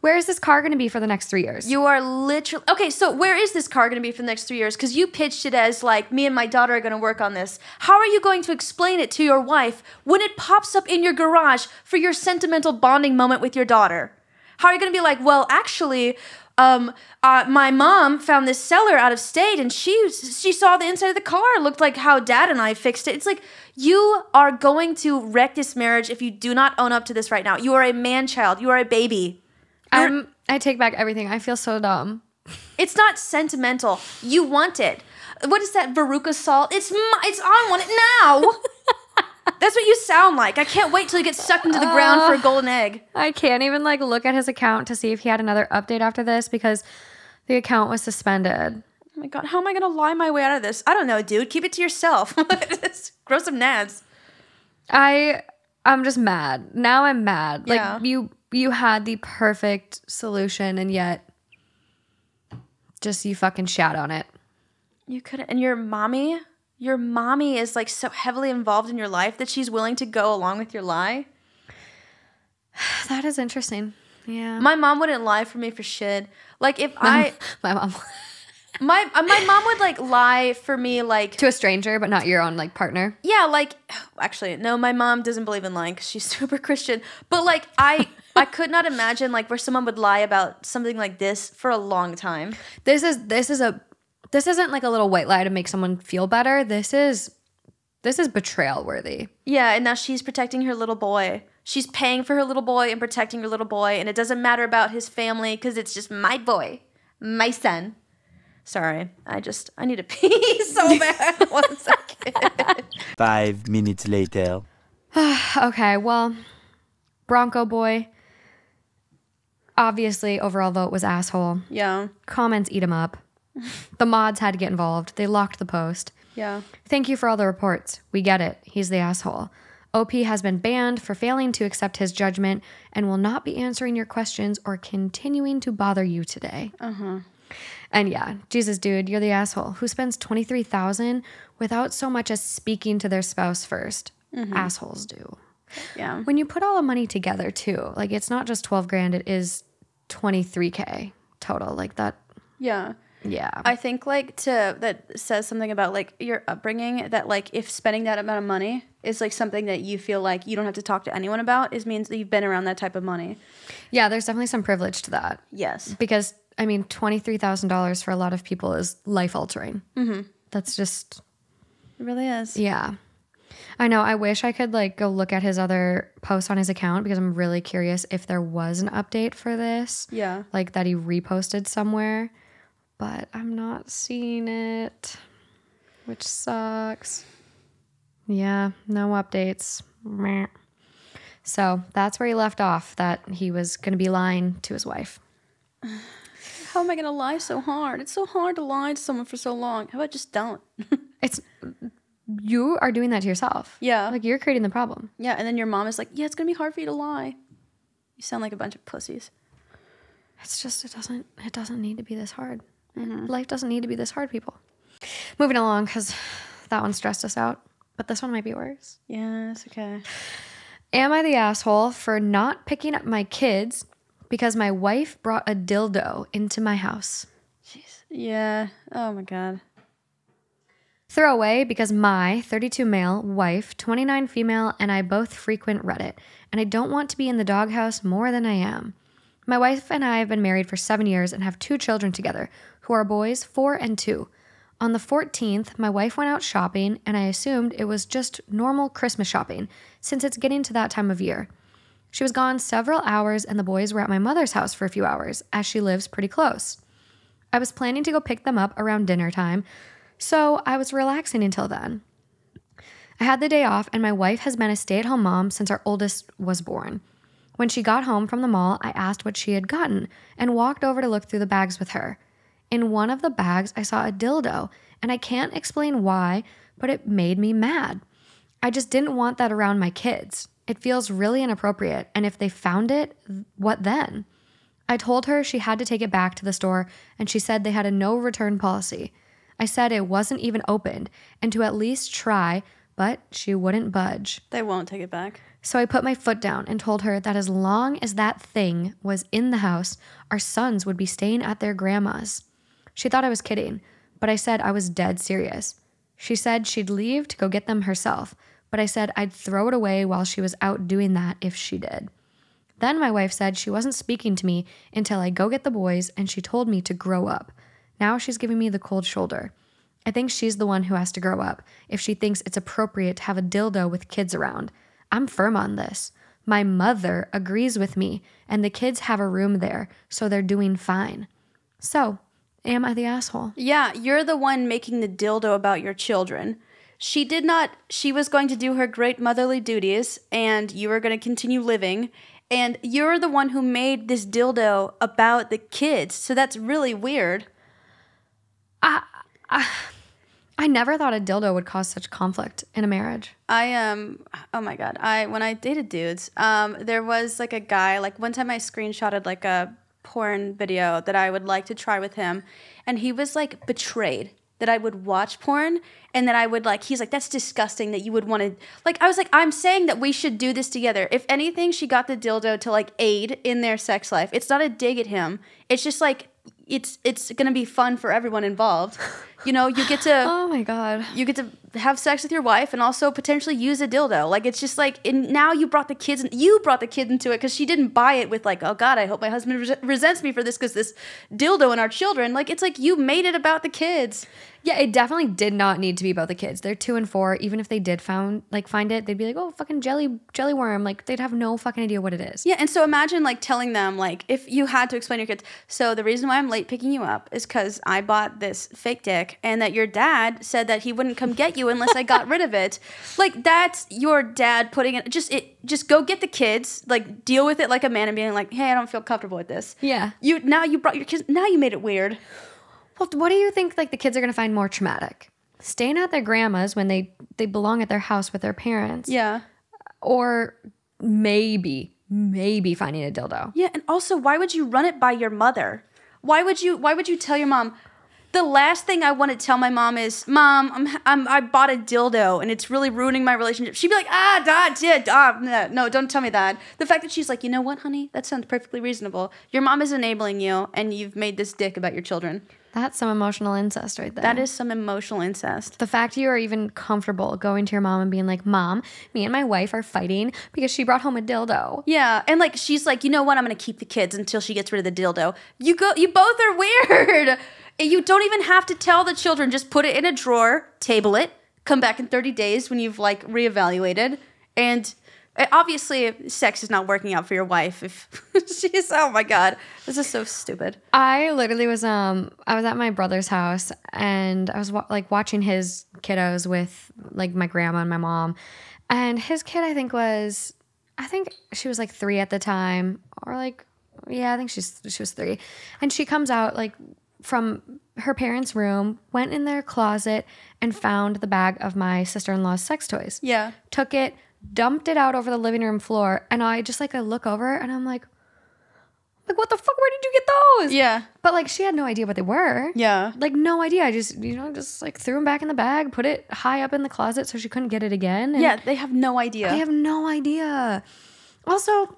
Where is this car going to be for the next three years? You are literally... Okay, so where is this car going to be for the next three years? Because you pitched it as, like, me and my daughter are going to work on this. How are you going to explain it to your wife when it pops up in your garage for your sentimental bonding moment with your daughter? How are you going to be like, well, actually... Um, uh, my mom found this cellar out of state and she she saw the inside of the car. It looked like how dad and I fixed it. It's like, you are going to wreck this marriage if you do not own up to this right now. You are a man-child. You are a baby. Um, I take back everything. I feel so dumb. It's not sentimental. You want it. What is that Veruca salt? It's my, it's I want it now. That's what you sound like. I can't wait till you get sucked into the uh, ground for a golden egg. I can't even like look at his account to see if he had another update after this because the account was suspended. Oh my god, how am I gonna lie my way out of this? I don't know, dude. Keep it to yourself. Grow some nads. I I'm just mad. Now I'm mad. Like yeah. you. You had the perfect solution, and yet just you fucking shat on it. You couldn't. And your mommy, your mommy is like so heavily involved in your life that she's willing to go along with your lie. That is interesting. Yeah. My mom wouldn't lie for me for shit. Like if my, I. My mom. my, my mom would like lie for me like. To a stranger, but not your own like partner. Yeah. Like, actually, no, my mom doesn't believe in lying because she's super Christian. But like, I. I could not imagine like where someone would lie about something like this for a long time. This is this is a this isn't like a little white lie to make someone feel better. This is this is betrayal worthy. Yeah, and now she's protecting her little boy. She's paying for her little boy and protecting her little boy, and it doesn't matter about his family because it's just my boy, my son. Sorry, I just I need to pee so bad. One second. Five minutes later. Okay, well, Bronco boy. Obviously, overall vote was asshole. Yeah. Comments eat him up. The mods had to get involved. They locked the post. Yeah. Thank you for all the reports. We get it. He's the asshole. O P has been banned for failing to accept his judgment and will not be answering your questions or continuing to bother you today. Uh-huh. And yeah, Jesus, dude, you're the asshole who spends twenty-three thousand dollars without so much as speaking to their spouse first. Mm-hmm. Assholes do. Yeah. When you put all the money together too, like it's not just twelve grand, it is twenty-three K total, like that. Yeah. Yeah. I think like to that says something about like your upbringing, that like if spending that amount of money is like something that you feel like you don't have to talk to anyone about, it means that you've been around that type of money. Yeah, there's definitely some privilege to that. Yes. Because I mean, twenty-three thousand dollars for a lot of people is life altering. Mm-hmm. That's just. It really is. Yeah. I know. I wish I could like go look at his other posts on his account because I'm really curious if there was an update for this. Yeah. Like that he reposted somewhere, but I'm not seeing it, which sucks. Yeah. No updates. Meh. So that's where he left off, that he was going to be lying to his wife. How am I going to lie so hard? It's so hard to lie to someone for so long. How about just don't? It's... You are doing that to yourself. Yeah. Like, you're creating the problem. Yeah, and then your mom is like, yeah, it's going to be hard for you to lie. You sound like a bunch of pussies. It's just, it doesn't, it doesn't need to be this hard. Mm-hmm. Life doesn't need to be this hard, people. Moving along, because that one stressed us out. But this one might be worse. Yeah, it's okay. Am I the asshole for not picking up my kids because my wife brought a dildo into my house? Jeez. Yeah. Oh, my God. Throw away because my thirty-two male wife, twenty-nine female, and I both frequent Reddit, and I don't want to be in the doghouse more than I am. My wife and I have been married for seven years and have two children together, who are boys four and two. On the fourteenth, my wife went out shopping, and I assumed it was just normal Christmas shopping, since it's getting to that time of year. She was gone several hours, and the boys were at my mother's house for a few hours, as she lives pretty close. I was planning to go pick them up around dinner time, so I was relaxing until then. I had the day off, and my wife has been a stay-at-home mom since our oldest was born. When she got home from the mall, I asked what she had gotten and walked over to look through the bags with her. In one of the bags, I saw a dildo, and I can't explain why, but it made me mad. I just didn't want that around my kids. It feels really inappropriate, and if they found it, what then? I told her she had to take it back to the store, and she said they had a no-return policy. I said it wasn't even opened, and to at least try, but she wouldn't budge. They won't take it back. So I put my foot down and told her that as long as that thing was in the house, our sons would be staying at their grandma's. She thought I was kidding, but I said I was dead serious. She said she'd leave to go get them herself, but I said I'd throw it away while she was out doing that if she did. Then my wife said she wasn't speaking to me until I go get the boys, and she told me to grow up. Now she's giving me the cold shoulder. I think she's the one who has to grow up if she thinks it's appropriate to have a dildo with kids around. I'm firm on this. My mother agrees with me, and the kids have a room there, so they're doing fine. So, am I the asshole? Yeah, you're the one making the dildo about your children. She did not, she was going to do her great motherly duties, and you were going to continue living, and you're the one who made this dildo about the kids, so that's really weird. I, I, I never thought a dildo would cause such conflict in a marriage. I, um, oh my God, I, when I dated dudes, um, there was like a guy, like one time I screenshotted like a porn video that I would like to try with him, and he was like betrayed that I would watch porn, and that I would like, he's like, that's disgusting that you would want to, like, I was like, I'm saying that we should do this together. If anything, she got the dildo to like aid in their sex life. It's not a dig at him. It's just like, it's it's gonna be fun for everyone involved. You know, you get to oh my God, you get to have sex with your wife and also potentially use a dildo. Like, it's just like, and now you brought the kids in, you brought the kid into it because she didn't buy it with like, oh God, I hope my husband res resents me for this because this dildo and our children. Like, it's like you made it about the kids. Yeah, it definitely did not need to be about the kids. They're two and four. Even if they did found like find it, they'd be like, oh, fucking jelly jelly worm. Like, they'd have no fucking idea what it is. Yeah, and so imagine like telling them like, if you had to explain to your kids, so the reason why I'm late picking you up is because I bought this fake dick, and that your dad said that he wouldn't come get you unless I got rid of it. Like, that's your dad putting it. Just it. Just go get the kids. Like, deal with it like a man and being like, hey, I don't feel comfortable with this. Yeah. You now you brought your kids. Now you made it weird. Well, what do you think, like, the kids are going to find more traumatic? Staying at their grandma's when they, they belong at their house with their parents. Yeah. Or maybe, maybe finding a dildo. Yeah, and also, why would you run it by your mother? Why would you, why would you tell your mom, the last thing I want to tell my mom is, Mom, I'm, I'm, I bought a dildo, and it's really ruining my relationship. She'd be like, ah, da, da, da, no, no, don't tell me that. The fact that she's like, you know what, honey? That sounds perfectly reasonable. Your mom is enabling you, and you've made this dick about your children. That's some emotional incest right there. That is some emotional incest. The fact you are even comfortable going to your mom and being like, Mom, me and my wife are fighting because she brought home a dildo. Yeah, and like, she's like, you know what? I'm going to keep the kids until she gets rid of the dildo. You go. You both are weird. You don't even have to tell the children. Just put it in a drawer, table it, come back in thirty days when you've like reevaluated. And obviously, sex is not working out for your wife if she's, oh my God, this is so stupid. I literally was, um, I was at my brother's house, and I was wa like watching his kiddos with like my grandma and my mom, and his kid, I think was, I think she was like three at the time, or like, yeah, I think she's, she was three. And she comes out like from her parents' room, went in their closet and found the bag of my sister-in-law's sex toys. Yeah. Took it, dumped it out over the living room floor, and I just like I look over and I'm like like what the fuck, where did you get those? Yeah, but like she had no idea what they were. Yeah, like no idea. I just, you know, just like threw them back in the bag, put it high up in the closet so she couldn't get it again. And yeah, they have no idea. They have no idea. Also,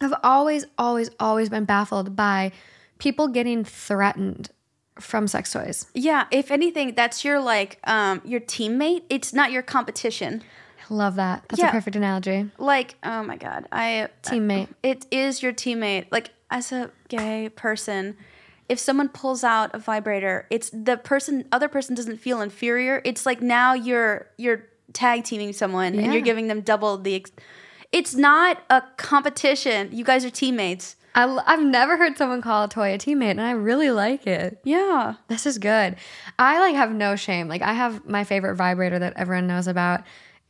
I've always always always been baffled by people getting threatened from sex toys. Yeah, if anything, that's your like um your teammate. It's not your competition. Love that. That's yeah. a perfect analogy. Like, oh my God. I Teammate. Uh, it is your teammate. Like, as a gay person, if someone pulls out a vibrator, it's the person, other person doesn't feel inferior. It's like now you're you're tag teaming someone, yeah. and you're giving them double the... Ex it's not a competition. You guys are teammates. I, I've never heard someone call a toy a teammate, and I really like it. Yeah. This is good. I like have no shame. Like, I have my favorite vibrator that everyone knows about.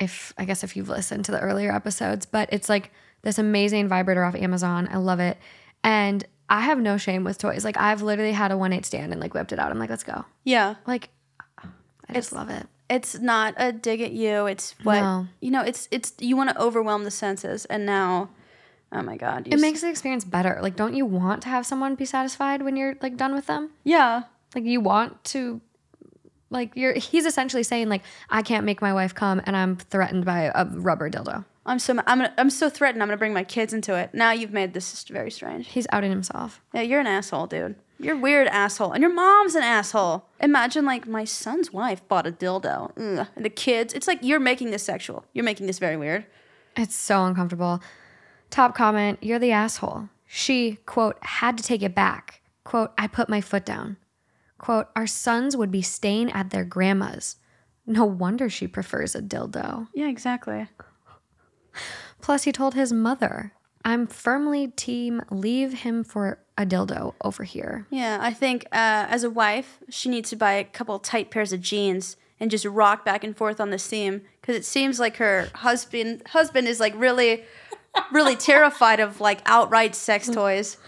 If I guess if you've listened to the earlier episodes, but it's like this amazing vibrator off Amazon. I love it. And I have no shame with toys. Like, I've literally had a one eight stand and like whipped it out. I'm like, let's go. Yeah. Like, I just it's, love it. It's not a dig at you. It's what, no. you know, it's, it's, you want to overwhelm the senses. And now, oh my God. It makes the experience better. Like, don't you want to have someone be satisfied when you're like done with them? Yeah. Like, you want to, like, you're, he's essentially saying like, I can't make my wife come and I'm threatened by a rubber dildo. I'm so I'm gonna, I'm so threatened. I'm gonna bring my kids into it. Now you've made this just very strange. He's outing himself. Yeah, you're an asshole, dude. You're a weird asshole, and your mom's an asshole. Imagine like my son's wife bought a dildo, Ugh. and the kids. It's like you're making this sexual. You're making this very weird. It's so uncomfortable. Top comment: You're the asshole. She quote had to take it back. Quote: I put my foot down. Quote: Our sons would be staying at their grandma's. No wonder she prefers a dildo. Yeah, exactly. Plus, he told his mother, I'm firmly team leave him for a dildo over here. Yeah, I think uh, as a wife, she needs to buy a couple tight pairs of jeans and just rock back and forth on this theme, because it seems like her husband husband is like really, really terrified of like outright sex toys.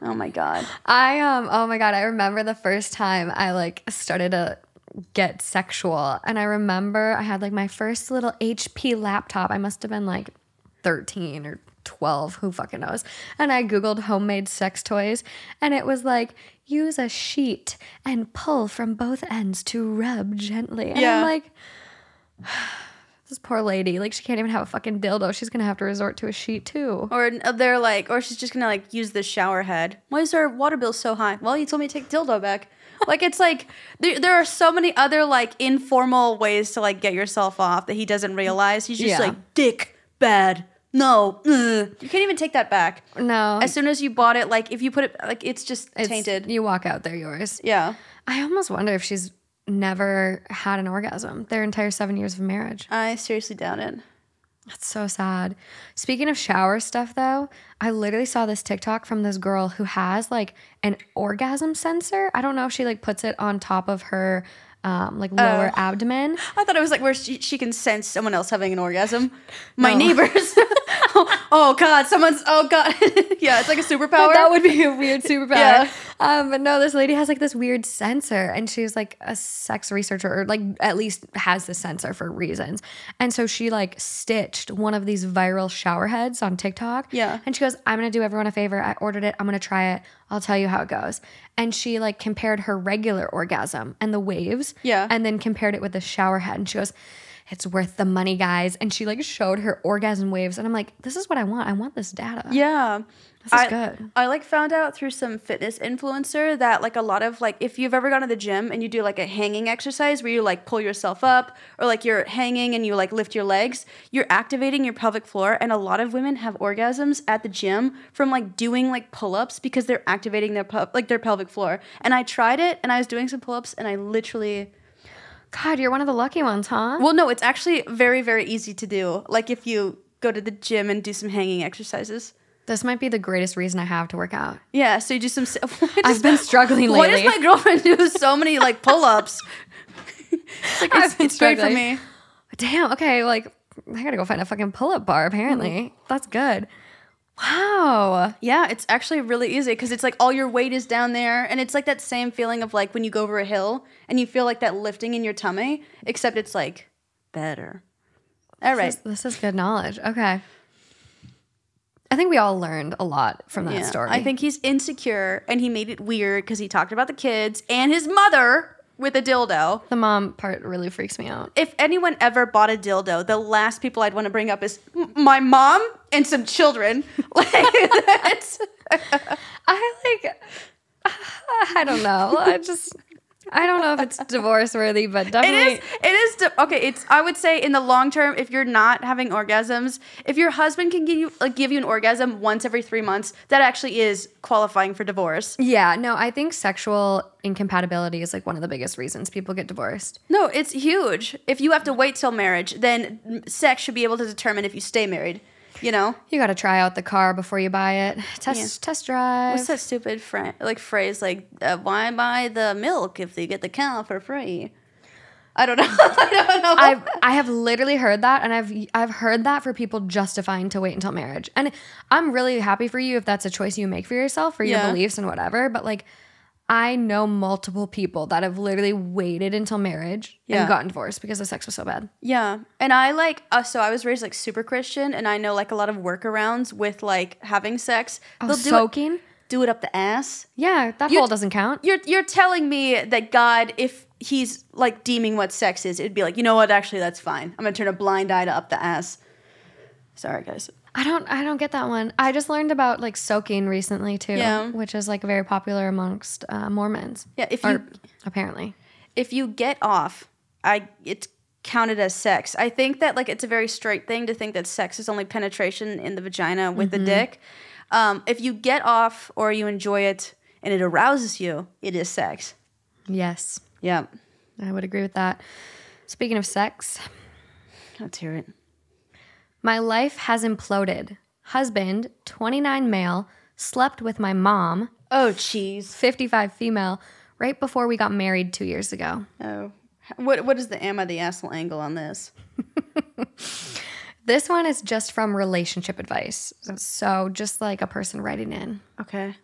Oh, my God. I um. Oh, my God. I remember the first time I like started to get sexual, and I remember I had like my first little H P laptop. I must have been like thirteen or twelve, who fucking knows, and I googled homemade sex toys, and it was like, use a sheet and pull from both ends to rub gently, and yeah. I'm like, this poor lady, like, she can't even have a fucking dildo, she's gonna have to resort to a sheet too. Or they're like, or she's just gonna like use the shower head. Why is our water bill so high? Well, you told me to take dildo back. Like, it's like there, there are so many other like informal ways to like get yourself off that he doesn't realize. He's just yeah. like, dick, bad, no, ugh. You can't even take that back. No. As soon as you bought it, like if you put it, like it's just it's, tainted. You walk out, they're yours. Yeah. I almost wonder if she's never had an orgasm their entire seven years of marriage. I seriously doubt it. That's so sad. Speaking of shower stuff, though, I literally saw this TikTok from this girl who has like an orgasm sensor. I don't know if she like puts it on top of her um, like lower uh, abdomen. I thought it was like where she, she can sense someone else having an orgasm. My no. neighbors. oh, oh, God. Someone's. Oh, God. Yeah, it's like a superpower. That would be a weird superpower. Yeah. Um, but no, this lady has like this weird sensor, and she's like a sex researcher, or like at least has the sensor for reasons. And so she like stitched one of these viral shower heads on TikTok. Yeah. And she goes, I'm going to do everyone a favor. I ordered it. I'm going to try it. I'll tell you how it goes. And she like compared her regular orgasm and the waves. Yeah. And then compared it with the shower head. And she goes, it's worth the money, guys. And she like showed her orgasm waves. And I'm like, this is what I want. I want this data. Yeah. This is I, good. I like found out through some fitness influencer that like a lot of like, if you've ever gone to the gym and you do like a hanging exercise where you like pull yourself up, or like you're hanging and you like lift your legs, you're activating your pelvic floor. And a lot of women have orgasms at the gym from like doing like pull-ups, because they're activating their pu- like their pelvic floor. And I tried it, and I was doing some pull-ups, and I literally... God, you're one of the lucky ones, huh? Well, no, it's actually very, very easy to do. Like if you go to the gym and do some hanging exercises. This might be the greatest reason I have to work out. Yeah, so you do some... I've been struggling lately. Why does my girlfriend do so many like pull-ups? It's like, it's, it's great for me. Damn, okay, like I gotta go find a fucking pull-up bar apparently. Mm-hmm. That's good. Wow. Yeah, it's actually really easy, because it's like all your weight is down there, and it's like that same feeling of like when you go over a hill and you feel like that lifting in your tummy, except it's like better. All right. This is, this is good knowledge. Okay. I think we all learned a lot from that yeah, story. I think he's insecure, and he made it weird because he talked about the kids and his mother with a dildo. The mom part really freaks me out. If anyone ever bought a dildo, the last people I'd want to bring up is my mom and some children. Like, that's... I like... I don't know. I just... I don't know if it's divorce worthy, but definitely it is. It is di- okay. It's I would say in the long term, if you're not having orgasms, if your husband can give you like give you an orgasm once every three months, that actually is qualifying for divorce. Yeah, no, I think sexual incompatibility is like one of the biggest reasons people get divorced. No, it's huge. If you have to wait till marriage, then sex should be able to determine if you stay married. You know, you got to try out the car before you buy it. Test yeah. test drive. What's that stupid fra- like phrase? Like, uh, why buy the milk if you get the cow for free? I don't know. I don't know. I've, I have literally heard that, and I've I've heard that for people justifying to wait until marriage. And I'm really happy for you if that's a choice you make for yourself, for your yeah. beliefs and whatever. But like, I know multiple people that have literally waited until marriage yeah. and gotten divorced because the sex was so bad. Yeah. And I like, uh, so I was raised like super Christian, and I know like a lot of workarounds with like having sex. Oh, They'll soaking? Do it, do it up the ass. Yeah, that you're, hole doesn't count. You're You're telling me that God, if he's like deeming what sex is, it'd be like, you know what, actually that's fine, I'm gonna turn a blind eye to up the ass. Sorry guys, I don't I don't get that one. I just learned about like soaking recently too, yeah. which is like very popular amongst uh, Mormons. Yeah, if you apparently if you get off, I it's counted as sex. I think that like it's a very straight thing to think that sex is only penetration in the vagina with mm-hmm. the dick. Um, if you get off or you enjoy it and it arouses you, it is sex. Yes. Yeah, I would agree with that. Speaking of sex. Let's hear it. My life has imploded. Husband, twenty-nine male, slept with my mom. Oh, jeez. fifty-five female, right before we got married two years ago. Oh. What, what is the am I the asshole angle on this? This one is just from relationship advice. So just like a person writing in. Okay.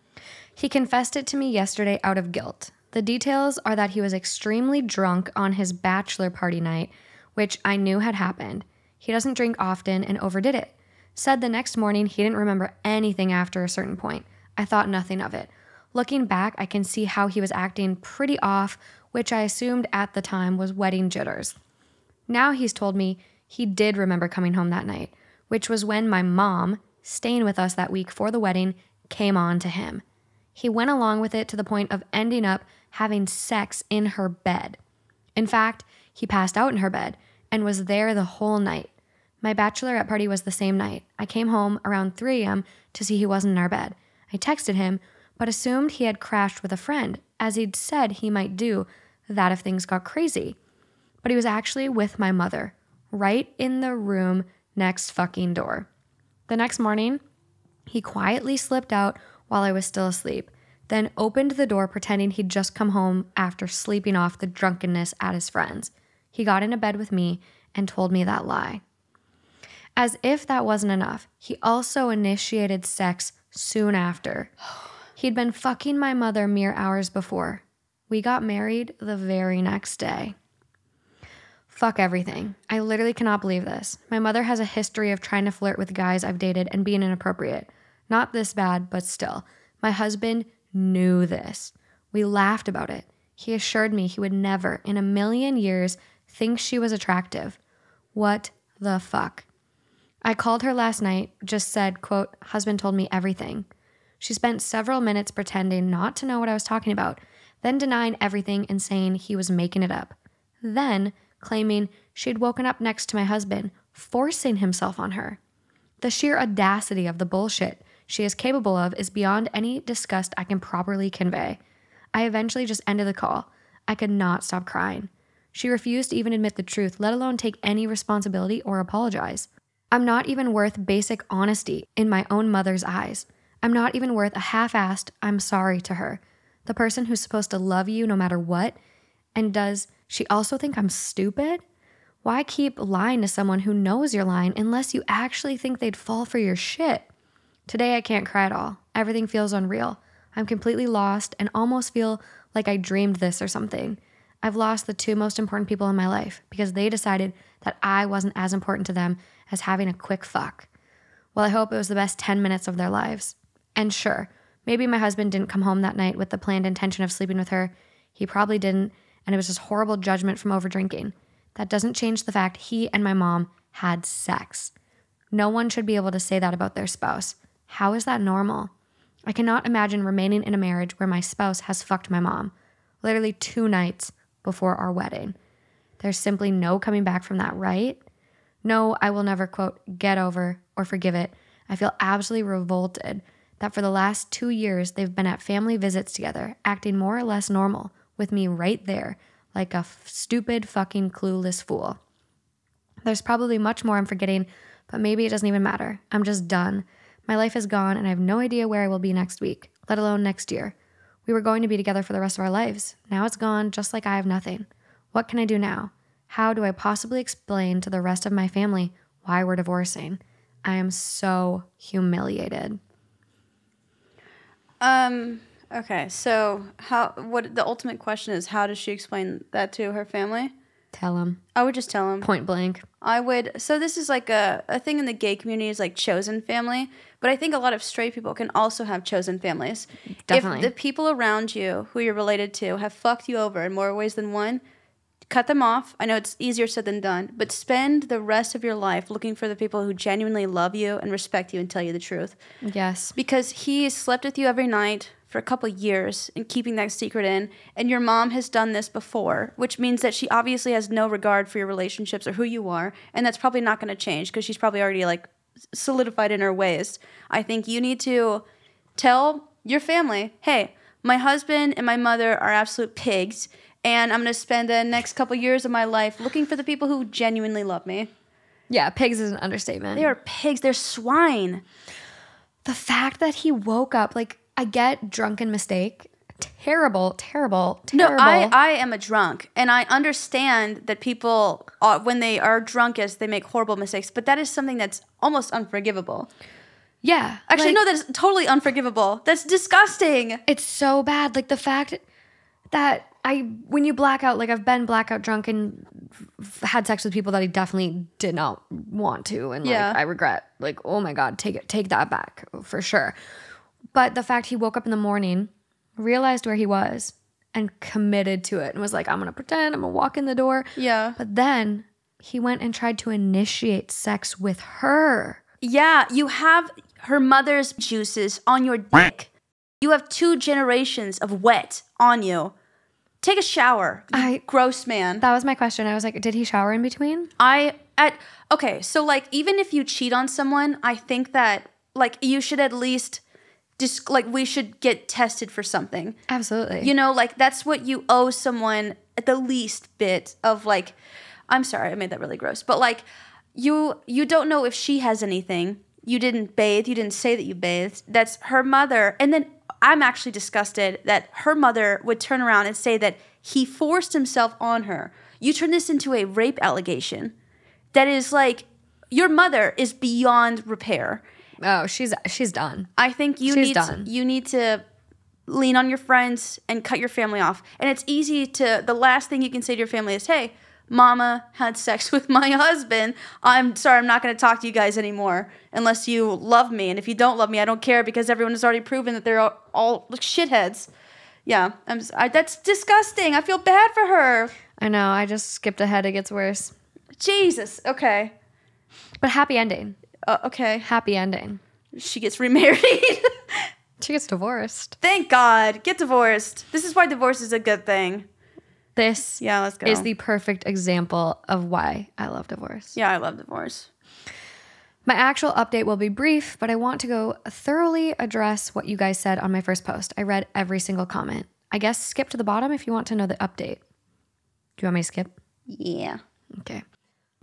He confessed it to me yesterday out of guilt. The details are that he was extremely drunk on his bachelor party night, which I knew had happened. He doesn't drink often and overdid it. Said the next morning he didn't remember anything after a certain point. I thought nothing of it. Looking back, I can see how he was acting pretty off, which I assumed at the time was wedding jitters. Now he's told me he did remember coming home that night, which was when my mom, staying with us that week for the wedding, came on to him. He went along with it to the point of ending up having sex in her bed. In fact, he passed out in her bed and was there the whole night. My bachelorette party was the same night. I came home around three a.m. to see he wasn't in our bed. I texted him, but assumed he had crashed with a friend, as he'd said he might do that if things got crazy. But he was actually with my mother, right in the room next fucking door. The next morning, he quietly slipped out while I was still asleep, then opened the door pretending he'd just come home after sleeping off the drunkenness at his friend's. He got into bed with me and told me that lie. As if that wasn't enough, he also initiated sex soon after. He'd been fucking my mother mere hours before. We got married the very next day. Fuck everything. I literally cannot believe this. My mother has a history of trying to flirt with guys I've dated and being inappropriate. Not this bad, but still. My husband knew this. We laughed about it. He assured me he would never in a million years think she was attractive. What the fuck? I called her last night, just said, quote, husband told me everything. She spent several minutes pretending not to know what I was talking about, then denying everything and saying he was making it up. Then claiming she'd woken up next to my husband, forcing himself on her. The sheer audacity of the bullshit she is capable of is beyond any disgust I can properly convey. I eventually just ended the call. I could not stop crying. She refused to even admit the truth, let alone take any responsibility or apologize. I'm not even worth basic honesty in my own mother's eyes. I'm not even worth a half-assed I'm sorry to her. The person who's supposed to love you no matter what. And does she also think I'm stupid? Why keep lying to someone who knows you're lying unless you actually think they'd fall for your shit? Today I can't cry at all. Everything feels unreal. I'm completely lost and almost feel like I dreamed this or something. I've lost the two most important people in my life because they decided that I wasn't as important to them as having a quick fuck. Well, I hope it was the best ten minutes of their lives. And sure, maybe my husband didn't come home that night with the planned intention of sleeping with her. He probably didn't, and it was just horrible judgment from overdrinking. That doesn't change the fact he and my mom had sex. No one should be able to say that about their spouse. How is that normal? I cannot imagine remaining in a marriage where my spouse has fucked my mom, literally two nights before our wedding. There's simply no coming back from that, right? No, I will never, quote, get over or forgive it. I feel absolutely revolted that for the last two years they've been at family visits together, acting more or less normal, with me right there, like a f- stupid fucking clueless fool. There's probably much more I'm forgetting, but maybe it doesn't even matter. I'm just done. My life is gone, and I have no idea where I will be next week, let alone next year. We were going to be together for the rest of our lives. Now it's gone, just like I have nothing. What can I do now? How do I possibly explain to the rest of my family why we're divorcing? I am so humiliated. Um, okay, so how? What the ultimate question is, how does she explain that to her family? Tell them. I would just tell them. Point blank. I would. So this is like a, a thing in the gay community is like chosen family. But I think a lot of straight people can also have chosen families. Definitely. If the people around you who you're related to have fucked you over in more ways than one, cut them off. I know it's easier said than done, but spend the rest of your life looking for the people who genuinely love you and respect you and tell you the truth. Yes. Because he slept with you every night for a couple of years and keeping that secret in, and your mom has done this before, which means that she obviously has no regard for your relationships or who you are, and that's probably not going to change because she's probably already like solidified in her ways. I think you need to tell your family, hey, my husband and my mother are absolute pigs, and I'm going to spend the next couple of years of my life looking for the people who genuinely love me. Yeah, pigs is an understatement. They are pigs. They're swine. The fact that he woke up like, I get drunken mistake. Terrible, terrible, terrible. No, I, I am a drunk. And I understand that people, uh, when they are drunkest, they make horrible mistakes. But that is something that's almost unforgivable. Yeah. Actually, like, no, that's totally unforgivable. That's disgusting. It's so bad. Like the fact that I, when you black out, like I've been blackout drunk and had sex with people that I definitely did not want to. And yeah. like I regret, like, oh my God, take it, take that back for sure. But the fact he woke up in the morning, realized where he was, and committed to it and was like, I'm going to pretend, I'm going to walk in the door. Yeah. But then he went and tried to initiate sex with her. Yeah. You have her mother's juices on your dick. You have two generations of wet on you. Take a shower, you I, gross man. That was my question. I was like, did he shower in between? I, at, okay. So like, even if you cheat on someone, I think that like you should at least... Just like we should get tested for something. Absolutely. You know, like that's what you owe someone at the least bit of like, I'm sorry, I made that really gross. But like you you don't know if she has anything. You didn't bathe. You didn't say that you bathed. That's her mother. And then I'm actually disgusted that her mother would turn around and say that he forced himself on her. You turn this into a rape allegation. That is like your mother is beyond repair. Oh, she's she's done. I think you she's need done. To, you need to lean on your friends and cut your family off. And it's easy to the last thing you can say to your family is, "Hey, Mama had sex with my husband. I'm sorry, I'm not going to talk to you guys anymore unless you love me. And if you don't love me, I don't care because everyone has already proven that they're all, all like, shitheads." Yeah, I'm. I, that's disgusting. I feel bad for her. I know. I just skipped ahead. It gets worse. Jesus. Okay, but happy ending. Uh, okay. Happy ending. She gets remarried. She gets divorced. Thank God. Get divorced. This is why divorce is a good thing. This yeah, let's go. Is the perfect example of why I love divorce. Yeah, I love divorce. My actual update will be brief, but I want to go thoroughly address what you guys said on my first post. I read every single comment. I guess skip to the bottom if you want to know the update. Do you want me to skip? Yeah. Okay.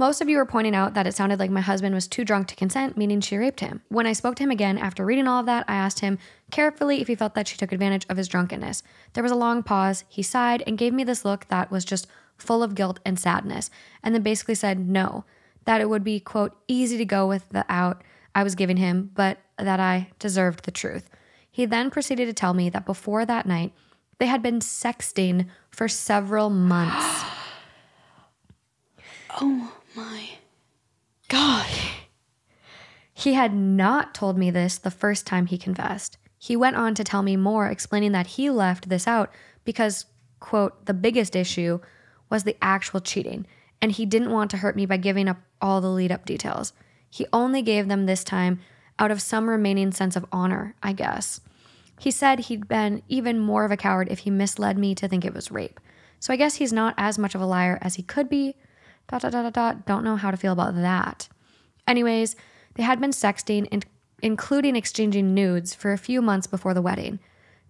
Most of you were pointing out that it sounded like my husband was too drunk to consent, meaning she raped him. When I spoke to him again after reading all of that, I asked him carefully if he felt that she took advantage of his drunkenness. There was a long pause. He sighed and gave me this look that was just full of guilt and sadness, and then basically said no, that it would be, quote, easy to go with the out I was giving him, but that I deserved the truth. He then proceeded to tell me that before that night, they had been sexting for several months. Oh. My God. He had not told me this the first time he confessed. He went on to tell me more, explaining that he left this out because, quote, the biggest issue was the actual cheating, and he didn't want to hurt me by giving up all the lead-up details. He only gave them this time out of some remaining sense of honor, I guess. He said he'd been even more of a coward if he misled me to think it was rape. So I guess he's not as much of a liar as he could be. Dot, dot, dot, dot, dot, don't know how to feel about that. Anyways, they had been sexting, in- including exchanging nudes, for a few months before the wedding.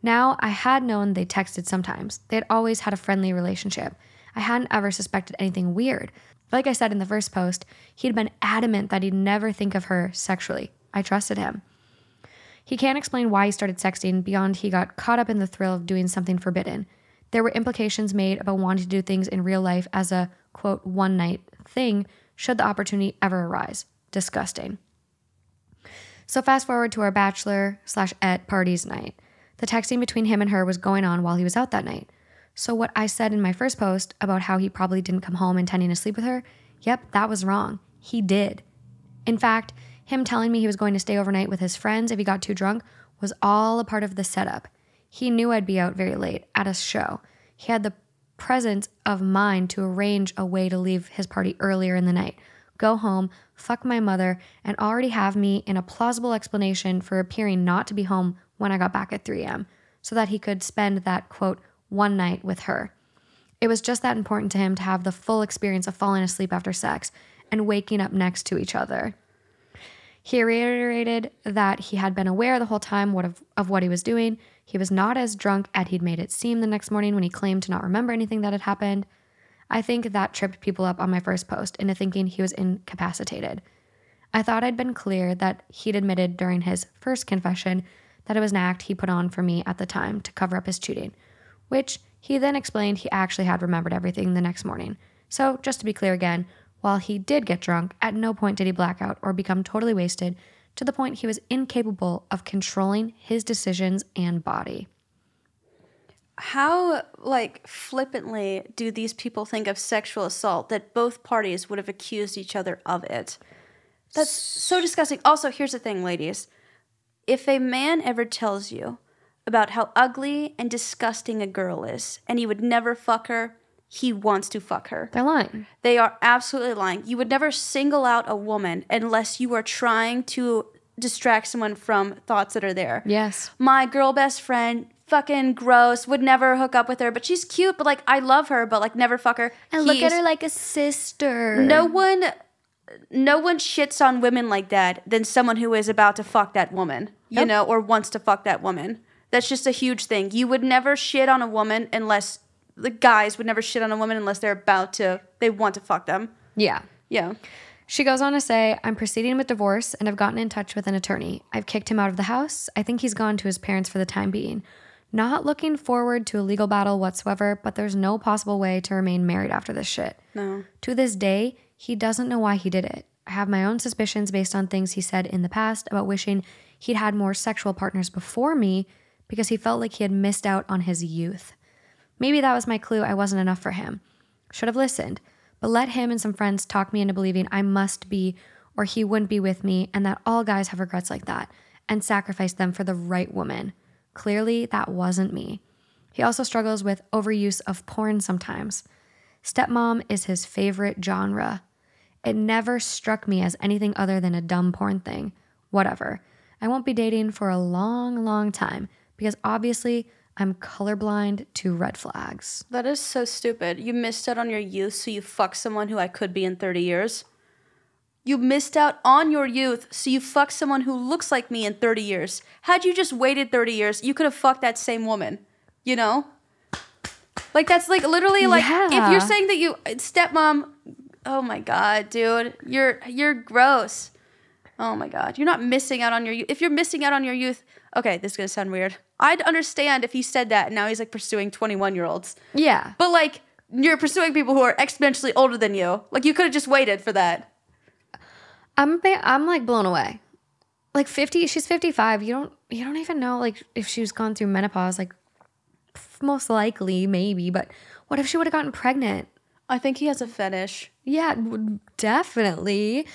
Now, I had known they texted sometimes. They had always had a friendly relationship. I hadn't ever suspected anything weird. Like I said in the first post, he'd been adamant that he'd never think of her sexually. I trusted him. He can't explain why he started sexting beyond he got caught up in the thrill of doing something forbidden. There were implications made about wanting to do things in real life as a, quote, one-night thing, should the opportunity ever arise. Disgusting. So fast forward to our bachelor slash et parties night. The texting between him and her was going on while he was out that night. So what I said in my first post about how he probably didn't come home intending to sleep with her, yep, that was wrong. He did. In fact, him telling me he was going to stay overnight with his friends if he got too drunk was all a part of the setup. He knew I'd be out very late at a show. He had the presence of mind to arrange a way to leave his party earlier in the night, go home, fuck my mother, and already have me in a plausible explanation for appearing not to be home when I got back at three a.m. so that he could spend that, quote, one night with her. It was just that important to him to have the full experience of falling asleep after sex and waking up next to each other. He reiterated that he had been aware the whole time what of, of what he was doing. He was not as drunk as he'd made it seem the next morning when he claimed to not remember anything that had happened. I think that tripped people up on my first post into thinking he was incapacitated. I thought I'd been clear that he'd admitted during his first confession that it was an act he put on for me at the time to cover up his cheating, which he then explained he actually had remembered everything the next morning. So just to be clear again, while he did get drunk, at no point did he black out or become totally wasted to the point he was incapable of controlling his decisions and body. How, like, flippantly do these people think of sexual assault that both parties would have accused each other of it? That's so disgusting. Also, here's the thing, ladies. If a man ever tells you about how ugly and disgusting a girl is and he would never fuck her, he wants to fuck her. They're lying. They are absolutely lying. You would never single out a woman unless you are trying to distract someone from thoughts that are there. Yes. My girl best friend, fucking gross, would never hook up with her, but she's cute, but like, I love her, but like, never fuck her. And He's, look at her like a sister. No one, no one shits on women like that than someone who is about to fuck that woman, you yep. know, or wants to fuck that woman. That's just a huge thing. You would never shit on a woman unless... The guys would never shit on a woman unless they're about to, they want to fuck them. Yeah. Yeah. She goes on to say, I'm proceeding with divorce and I've gotten in touch with an attorney. I've kicked him out of the house. I think he's gone to his parents for the time being. Not looking forward to a legal battle whatsoever, but there's no possible way to remain married after this shit. No. To this day, he doesn't know why he did it. I have my own suspicions based on things he said in the past about wishing he'd had more sexual partners before me because he felt like he had missed out on his youth. Maybe that was my clue I wasn't enough for him. Should have listened, but let him and some friends talk me into believing I must be or he wouldn't be with me and that all guys have regrets like that and sacrifice them for the right woman. Clearly, that wasn't me. He also struggles with overuse of porn sometimes. Stepmom is his favorite genre. It never struck me as anything other than a dumb porn thing. Whatever. I won't be dating for a long, long time because obviously... I'm colorblind to red flags. That is so stupid. You missed out on your youth, so you fucked someone who I could be in thirty years. You missed out on your youth, so you fucked someone who looks like me in thirty years. Had you just waited thirty years, you could have fucked that same woman, you know? Like, that's like literally like, yeah. If you're saying that you, stepmom, oh my God, dude, you're, you're gross. Oh my God, you're not missing out on your youth. If you're missing out on your youth, okay, this is gonna sound weird. I'd understand if he said that and now he's like pursuing twenty-one year olds. Yeah. But like, you're pursuing people who are exponentially older than you. Like, you could have just waited for that. I'm I'm like blown away. Like fifty, she's fifty-five. You don't you don't even know like if she's gone through menopause, like most likely maybe, but what if she would have gotten pregnant? I think he has a fetish. Yeah, definitely.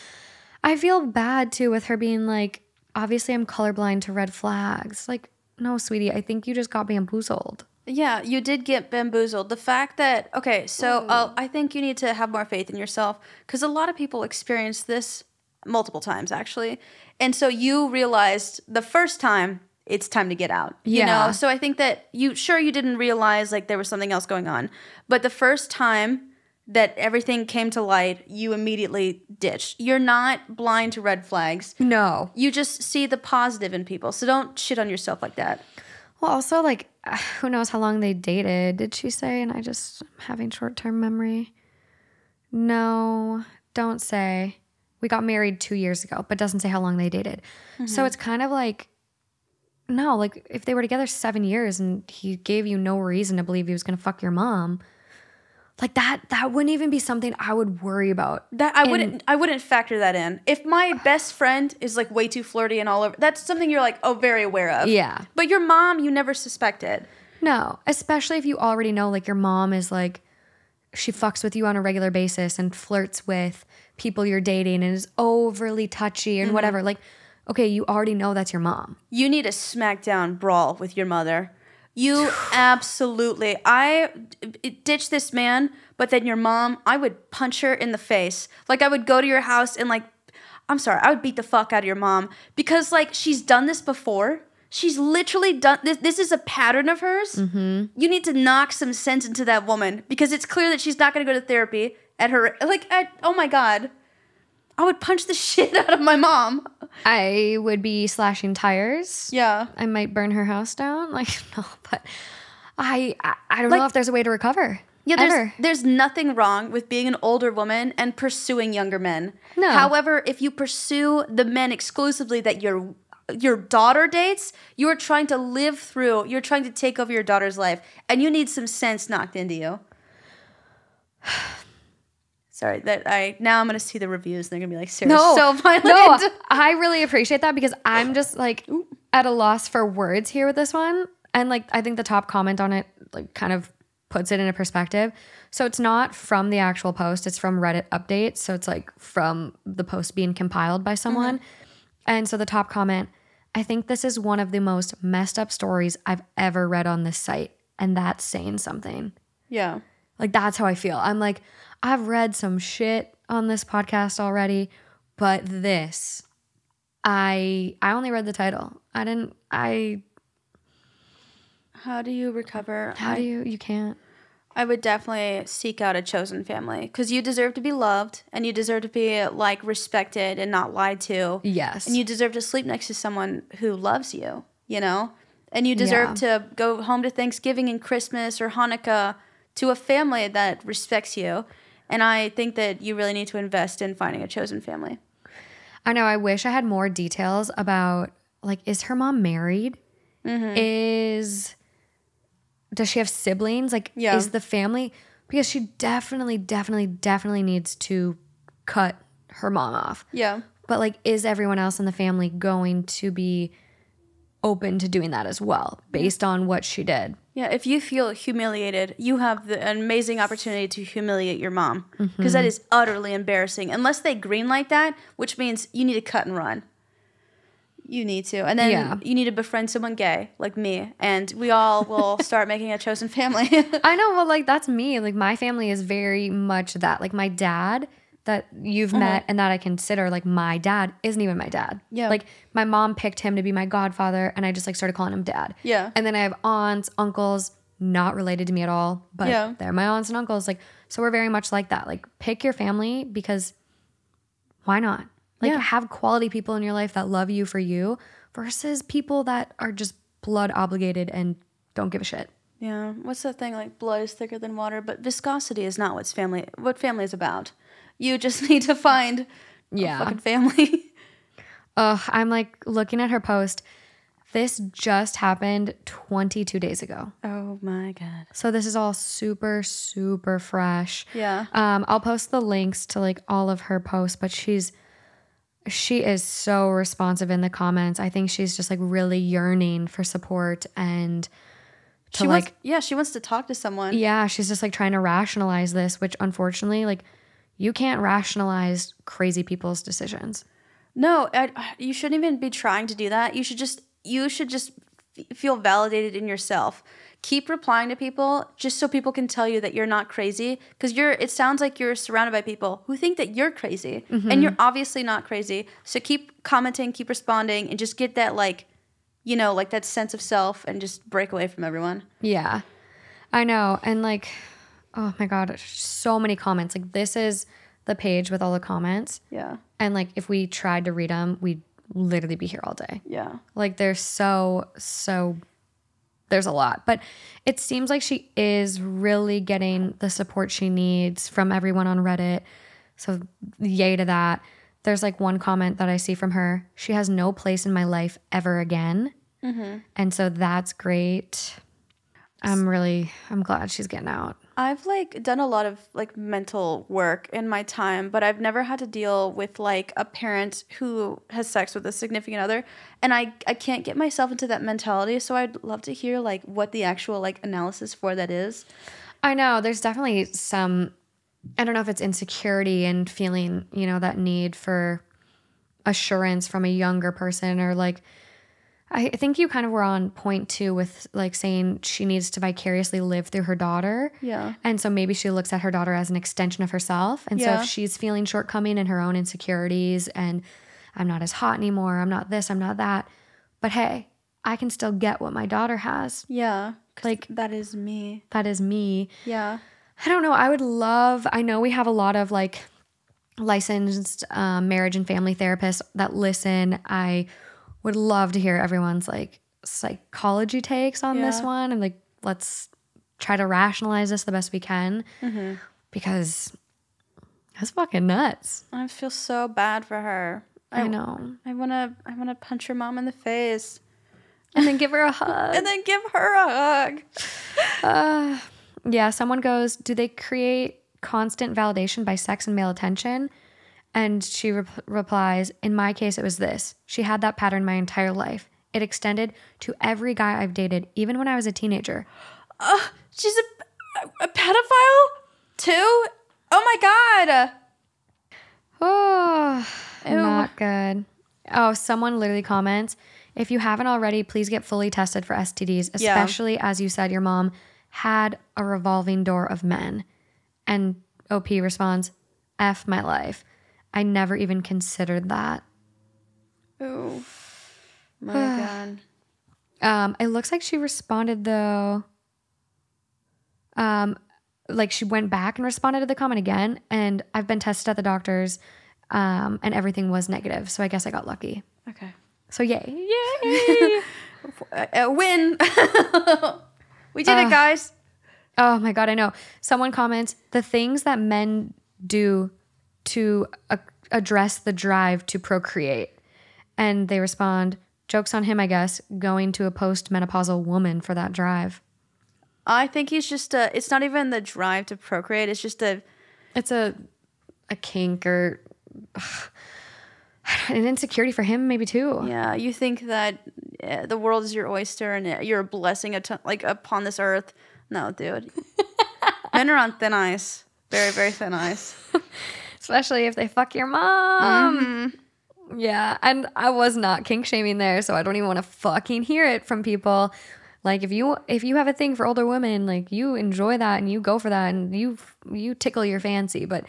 I feel bad too with her being like, obviously I'm colorblind to red flags. Like, no, sweetie, I think you just got bamboozled. Yeah, you did get bamboozled. The fact that, okay, so uh, I think you need to have more faith in yourself because a lot of people experience this multiple times, actually. And so you realized the first time it's time to get out, you yeah. know? So I think that you, sure, you didn't realize like there was something else going on, but the first time that everything came to light, you immediately ditched. You're not blind to red flags. No. You just see the positive in people. So don't shit on yourself like that. Well, also, like, who knows how long they dated, did she say? And I just, I'm having short-term memory. No, don't say. We got married two years ago, but doesn't say how long they dated. Mm-hmm. So it's kind of like, no, like if they were together seven years and he gave you no reason to believe he was going to fuck your mom, like that, that wouldn't even be something I would worry about. That I and, wouldn't, I wouldn't factor that in. If my best friend is like way too flirty and all over, that's something you're like, oh, very aware of. Yeah. But your mom, you never suspected. No, especially if you already know, like your mom is like, she fucks with you on a regular basis and flirts with people you're dating and is overly touchy and mm-hmm. whatever. Like, okay, you already know that's your mom. You need a smackdown brawl with your mother. You absolutely, I ditch this man, but then your mom, I would punch her in the face. Like I would go to your house and like, I'm sorry, I would beat the fuck out of your mom because like she's done this before. She's literally done this. This is a pattern of hers. Mm-hmm. You need to knock some sense into that woman because it's clear that she's not going to go to therapy at her. Like, at, oh my God, I would punch the shit out of my mom. I would be slashing tires. Yeah. I might burn her house down. Like, no, but I I, I don't like, know if there's a way to recover. Yeah, there's, ever. there's nothing wrong with being an older woman and pursuing younger men. No. However, if you pursue the men exclusively that your your daughter dates, you are trying to live through, you're trying to take over your daughter's life, and you need some sense knocked into you. Sorry, that I now I'm gonna see the reviews and they're gonna be like, Sarah's no, so violent. No, I really appreciate that because I'm just like at a loss for words here with this one. And like I think the top comment on it like kind of puts it in a perspective. So it's not from the actual post, it's from Reddit updates. So it's like from the post being compiled by someone. Mm-hmm. And so the top comment, I think this is one of the most messed up stories I've ever read on this site. And that's saying something. Yeah. Like that's how I feel. I'm like, I've read some shit on this podcast already, but this, I I only read the title. I didn't, I. How do you recover? How I, do you, you can't. I would definitely seek out a chosen family because you deserve to be loved and you deserve to be like respected and not lied to. Yes. And you deserve to sleep next to someone who loves you, you know, and you deserve yeah. to go home to Thanksgiving and Christmas or Hanukkah to a family that respects you. And I think that you really need to invest in finding a chosen family. I know. I wish I had more details about like, is her mom married? Mm-hmm. Is, does she have siblings? Like, yeah. is the family? Because she definitely, definitely, definitely needs to cut her mom off. Yeah. But like, is everyone else in the family going to be open to doing that as well based on what she did? Yeah, if you feel humiliated, you have the, an amazing opportunity to humiliate your mom because mm-hmm. that is utterly embarrassing. Unless they greenlight that, which means you need to cut and run. You need to. And then yeah. you need to befriend someone gay like me. And we all will start making a chosen family. I know. Well, like that's me. Like my family is very much that. Like my dad that you've mm-hmm. met and that I consider like my dad isn't even my dad. Yeah. Like my mom picked him to be my godfather and I just like started calling him dad. Yeah. And then I have aunts, uncles, not related to me at all, but yeah. they're my aunts and uncles. Like, so we're very much like that. Like pick your family because why not? Like yeah. have quality people in your life that love you for you versus people that are just blood obligated and don't give a shit. Yeah. What's that thing? Like blood is thicker than water, but viscosity is not what's family, what family is about. You just need to find yeah. a fucking family. Ugh, I'm like looking at her post. This just happened twenty-two days ago. Oh my God. So this is all super, super fresh. Yeah. Um, I'll post the links to like all of her posts, but she's, she is so responsive in the comments. I think she's just like really yearning for support and to she like wants, yeah, she wants to talk to someone. Yeah, she's just like trying to rationalize this, which unfortunately, like you can't rationalize crazy people's decisions. No, I, you shouldn't even be trying to do that. You should just you should just feel validated in yourself. Keep replying to people just so people can tell you that you're not crazy because you're. It sounds like you're surrounded by people who think that you're crazy mm-hmm. and you're obviously not crazy. So keep commenting, keep responding, and just get that like, you know, like that sense of self and just break away from everyone. Yeah, I know. And like, oh my God, so many comments. Like this is the page with all the comments. Yeah. And like if we tried to read them, we'd literally be here all day. Yeah. Like they're so, so there's a lot, but it seems like she is really getting the support she needs from everyone on Reddit. So yay to that. There's like one comment that I see from her. She has no place in my life ever again. Mm-hmm. And so that's great. I'm really, I'm glad she's getting out. I've like done a lot of like mental work in my time, but I've never had to deal with like a parent who has sex with a significant other. And I, I can't get myself into that mentality. So I'd love to hear like what the actual like analysis for that is. I know there's definitely some, I don't know if it's insecurity and feeling, you know, that need for assurance from a younger person, or like, I think you kind of were on point too with like saying she needs to vicariously live through her daughter. Yeah. And so maybe she looks at her daughter as an extension of herself. And yeah. so if she's feeling shortcoming in her own insecurities and I'm not as hot anymore, I'm not this, I'm not that, but hey, I can still get what my daughter has. Yeah. Like that is me. That is me. Yeah. I don't know. I would love, I know we have a lot of like licensed um, marriage and family therapists that listen. I would love to hear everyone's like psychology takes on yeah. this one. And like, let's try to rationalize this the best we can mm-hmm. because that's fucking nuts. I feel so bad for her. I, I know. I want to, I want to punch her mom in the face and then give her a hug and then give her a hug. uh, yeah. Someone goes, do they create constant validation by sex and male attention? And she re- replies, in my case, it was this. She had that pattern my entire life. It extended to every guy I've dated, even when I was a teenager. Uh, she's a, a pedophile too? Oh my God. Oh, ew. Not good. Oh, someone literally comments, if you haven't already, please get fully tested for S T Ds, especially yeah. as you said your mom had a revolving door of men. And O P responds, F my life. I never even considered that. Oh, my God. Um, it looks like she responded, though. Um, like, she went back and responded to the comment again. And I've been tested at the doctor's, um, and everything was negative. So I guess I got lucky. Okay. So, yay. Yay. A win. We did uh, it, guys. Oh, my God. I know. Someone comments, the things that men do to uh, address the drive to procreate. And they respond, joke's on him, I guess, going to a post-menopausal woman for that drive. I think he's just a, it's not even the drive to procreate. It's just a, it's a, a kink or ugh, an insecurity for him maybe too. Yeah. You think that uh, the world is your oyster and you're a blessing a ton, like upon this earth. No, dude. Men are on thin ice. Very, very thin ice. Especially if they fuck your mom. Mm-hmm. Yeah. And I was not kink shaming there, so I don't even want to fucking hear it from people. Like if you if you have a thing for older women, like you enjoy that and you go for that and you you tickle your fancy, but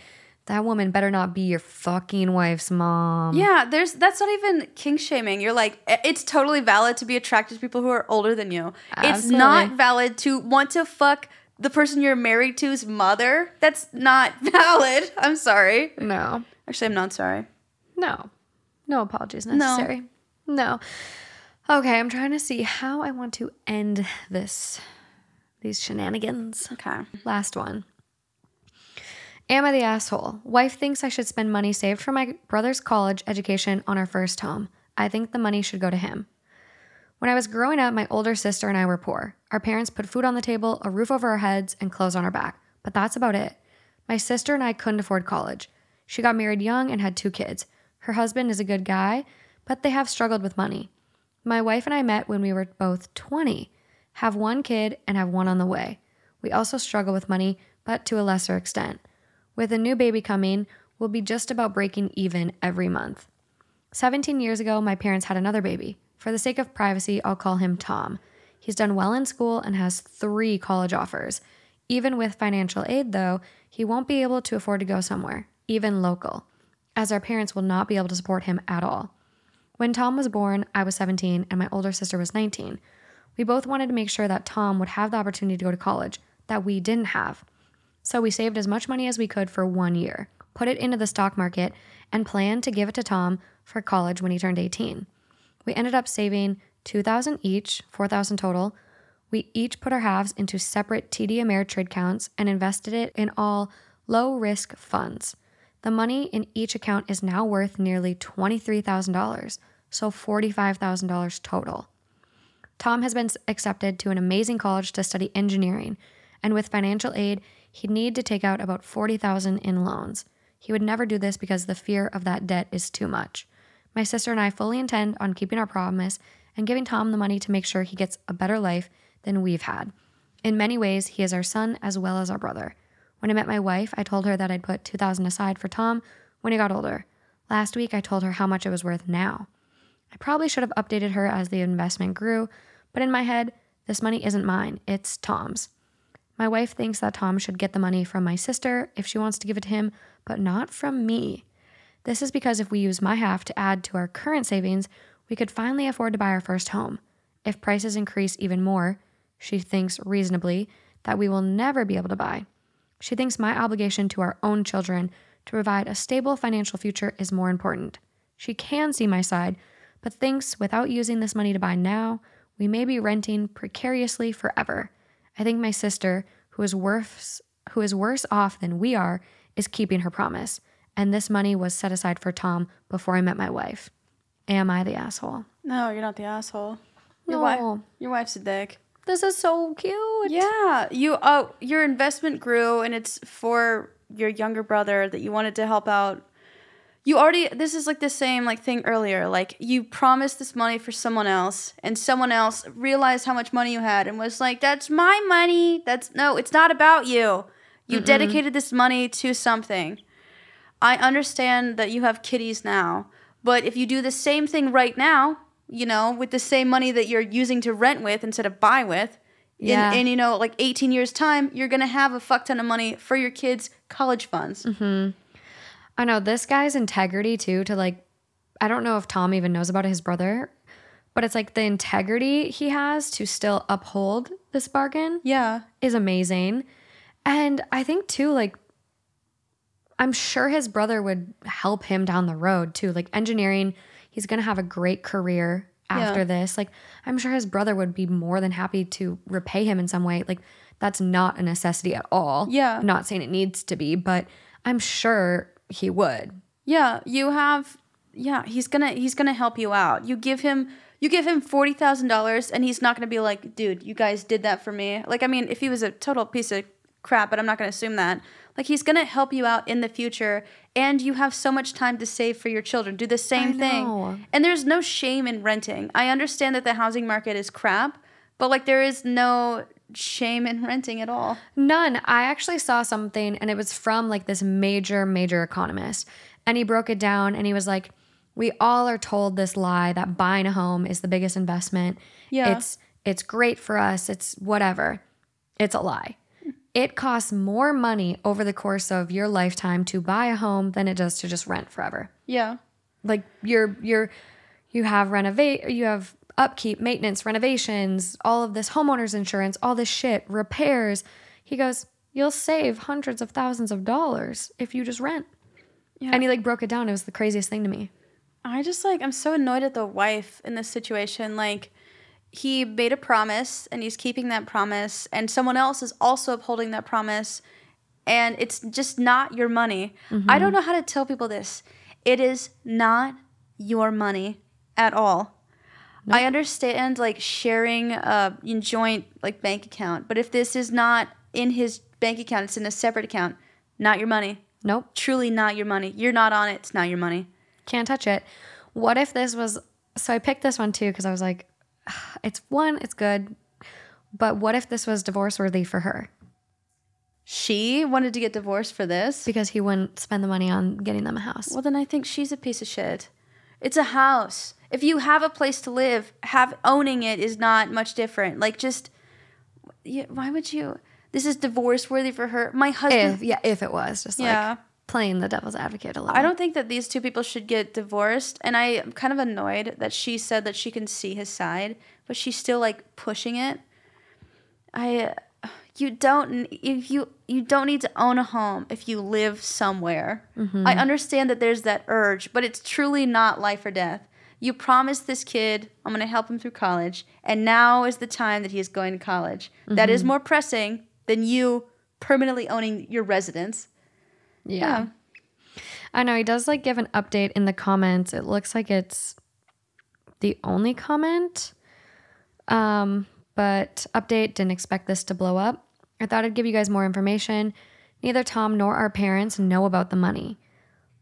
that woman better not be your fucking wife's mom. Yeah, there's that's not even kink shaming. You're like, it's totally valid to be attracted to people who are older than you. Absolutely. It's not valid to want to fuck the person you're married to's mother. That's not valid. I'm sorry. No. Actually, I'm not sorry. No. No apologies necessary. No. no. Okay, I'm trying to see how I want to end this, these shenanigans. Okay. Last one. Am I the asshole? Wife thinks I should spend money saved for my brother's college education on our first home. I think the money should go to him. When I was growing up, my older sister and I were poor. Our parents put food on the table, a roof over our heads, and clothes on our back. But that's about it. My sister and I couldn't afford college. She got married young and had two kids. Her husband is a good guy, but they have struggled with money. My wife and I met when we were both twenty, have one kid and have one on the way. We also struggle with money, but to a lesser extent. With a new baby coming, we'll be just about breaking even every month. seventeen years ago, my parents had another baby. For the sake of privacy, I'll call him Tom. He's done well in school and has three college offers. Even with financial aid, though, he won't be able to afford to go somewhere, even local, as our parents will not be able to support him at all. When Tom was born, I was seventeen and my older sister was nineteen. We both wanted to make sure that Tom would have the opportunity to go to college that we didn't have. So we saved as much money as we could for one year, put it into the stock market, and planned to give it to Tom for college when he turned eighteen. We ended up saving two thousand dollars each, four thousand dollars total. We each put our halves into separate T D Ameritrade accounts and invested it in all low-risk funds. The money in each account is now worth nearly twenty-three thousand dollars, so forty-five thousand dollars total. Tom has been accepted to an amazing college to study engineering, and with financial aid, he'd need to take out about forty thousand dollars in loans. He would never do this because the fear of that debt is too much. My sister and I fully intend on keeping our promise and giving Tom the money to make sure he gets a better life than we've had. In many ways, he is our son as well as our brother. When I met my wife, I told her that I'd put two thousand dollars aside for Tom when he got older. Last week, I told her how much it was worth now. I probably should have updated her as the investment grew, but in my head, this money isn't mine, it's Tom's. My wife thinks that Tom should get the money from my sister if she wants to give it to him, but not from me. This is because if we use my half to add to our current savings, we could finally afford to buy our first home. If prices increase even more, she thinks reasonably that we will never be able to buy. She thinks my obligation to our own children to provide a stable financial future is more important. She can see my side, but thinks without using this money to buy now, we may be renting precariously forever. I think my sister, who is worse, who is worse off than we are, is keeping her promise, and this money was set aside for Tom before I met my wife. Am I the asshole? No, you're not the asshole. Your no. Wife, your wife's a dick. This is so cute. Yeah. You. Oh, your investment grew, and it's for your younger brother that you wanted to help out. You already, this is like the same like thing earlier. Like, you promised this money for someone else, and someone else realized how much money you had and was like, that's my money. That's, no, it's not about you. You Mm-mm. dedicated this money to something. I understand that you have kitties now, but if you do the same thing right now, you know, with the same money that you're using to rent with instead of buy with, yeah. in, in, you know, like eighteen years' time, you're going to have a fuck ton of money for your kids' college funds. Mm-hmm. I know this guy's integrity too, to like, I don't know if Tom even knows about his brother, but it's like the integrity he has to still uphold this bargain yeah. is amazing. And I think too, like, I'm sure his brother would help him down the road too. Like engineering, he's going to have a great career after yeah. this. Like, I'm sure his brother would be more than happy to repay him in some way. Like, that's not a necessity at all. Yeah. I'm not saying it needs to be, but I'm sure he would. Yeah. You have, yeah, he's going to, he's going to help you out. You give him, you give him forty thousand dollars and he's not going to be like, dude, you guys did that for me. Like, I mean, if he was a total piece of crap, but I'm not going to assume that. Like, he's going to help you out in the future, and you have so much time to save for your children. Do the same thing. And there's no shame in renting. I understand that the housing market is crap, but, like, there is no shame in renting at all. None. I actually saw something, and it was from, like, this major, major economist. And he broke it down, and he was like, we all are told this lie that buying a home is the biggest investment. Yeah. It's, it's great for us. It's whatever. It's a lie. It costs more money over the course of your lifetime to buy a home than it does to just rent forever. Yeah. Like you're you're you have renovate you have upkeep, maintenance, renovations, all of this homeowner's insurance, all this shit, repairs. He goes, you'll save hundreds of thousands of dollars if you just rent. Yeah. And he like broke it down. It was the craziest thing to me. I just like I'm so annoyed at the wife in this situation. Like, he made a promise, and he's keeping that promise, and someone else is also upholding that promise, and it's just not your money. Mm-hmm. I don't know how to tell people this. It is not your money at all. Nope. I understand, like, sharing a joint, like, bank account, but if this is not in his bank account, it's in a separate account, not your money. Nope. Truly not your money. You're not on it. It's not your money. Can't touch it. What if this was – so I picked this one, too, because I was like – it's one, it's good. But what if this was divorce worthy for her? She wanted to get divorced for this? Because he wouldn't spend the money on getting them a house. Well, then I think she's a piece of shit. It's a house. If you have a place to live, have owning it is not much different. Like, just, yeah, why would you? This is divorce worthy for her. My husband. If, yeah, if it was. Just yeah. like playing the devil's advocate a little. I don't think that these two people should get divorced, and I am kind of annoyed that she said that she can see his side, but she's still like pushing it. I, you don't if you you don't need to own a home if you live somewhere. Mm-hmm. I understand that there's that urge, but it's truly not life or death. You promised this kid, I'm going to help him through college, and now is the time that he is going to college. Mm-hmm. That is more pressing than you permanently owning your residence. Yeah. yeah. I know he does like give an update in the comments. It looks like it's the only comment. Um, but update, didn't expect this to blow up. I thought I'd give you guys more information. Neither Tom nor our parents know about the money.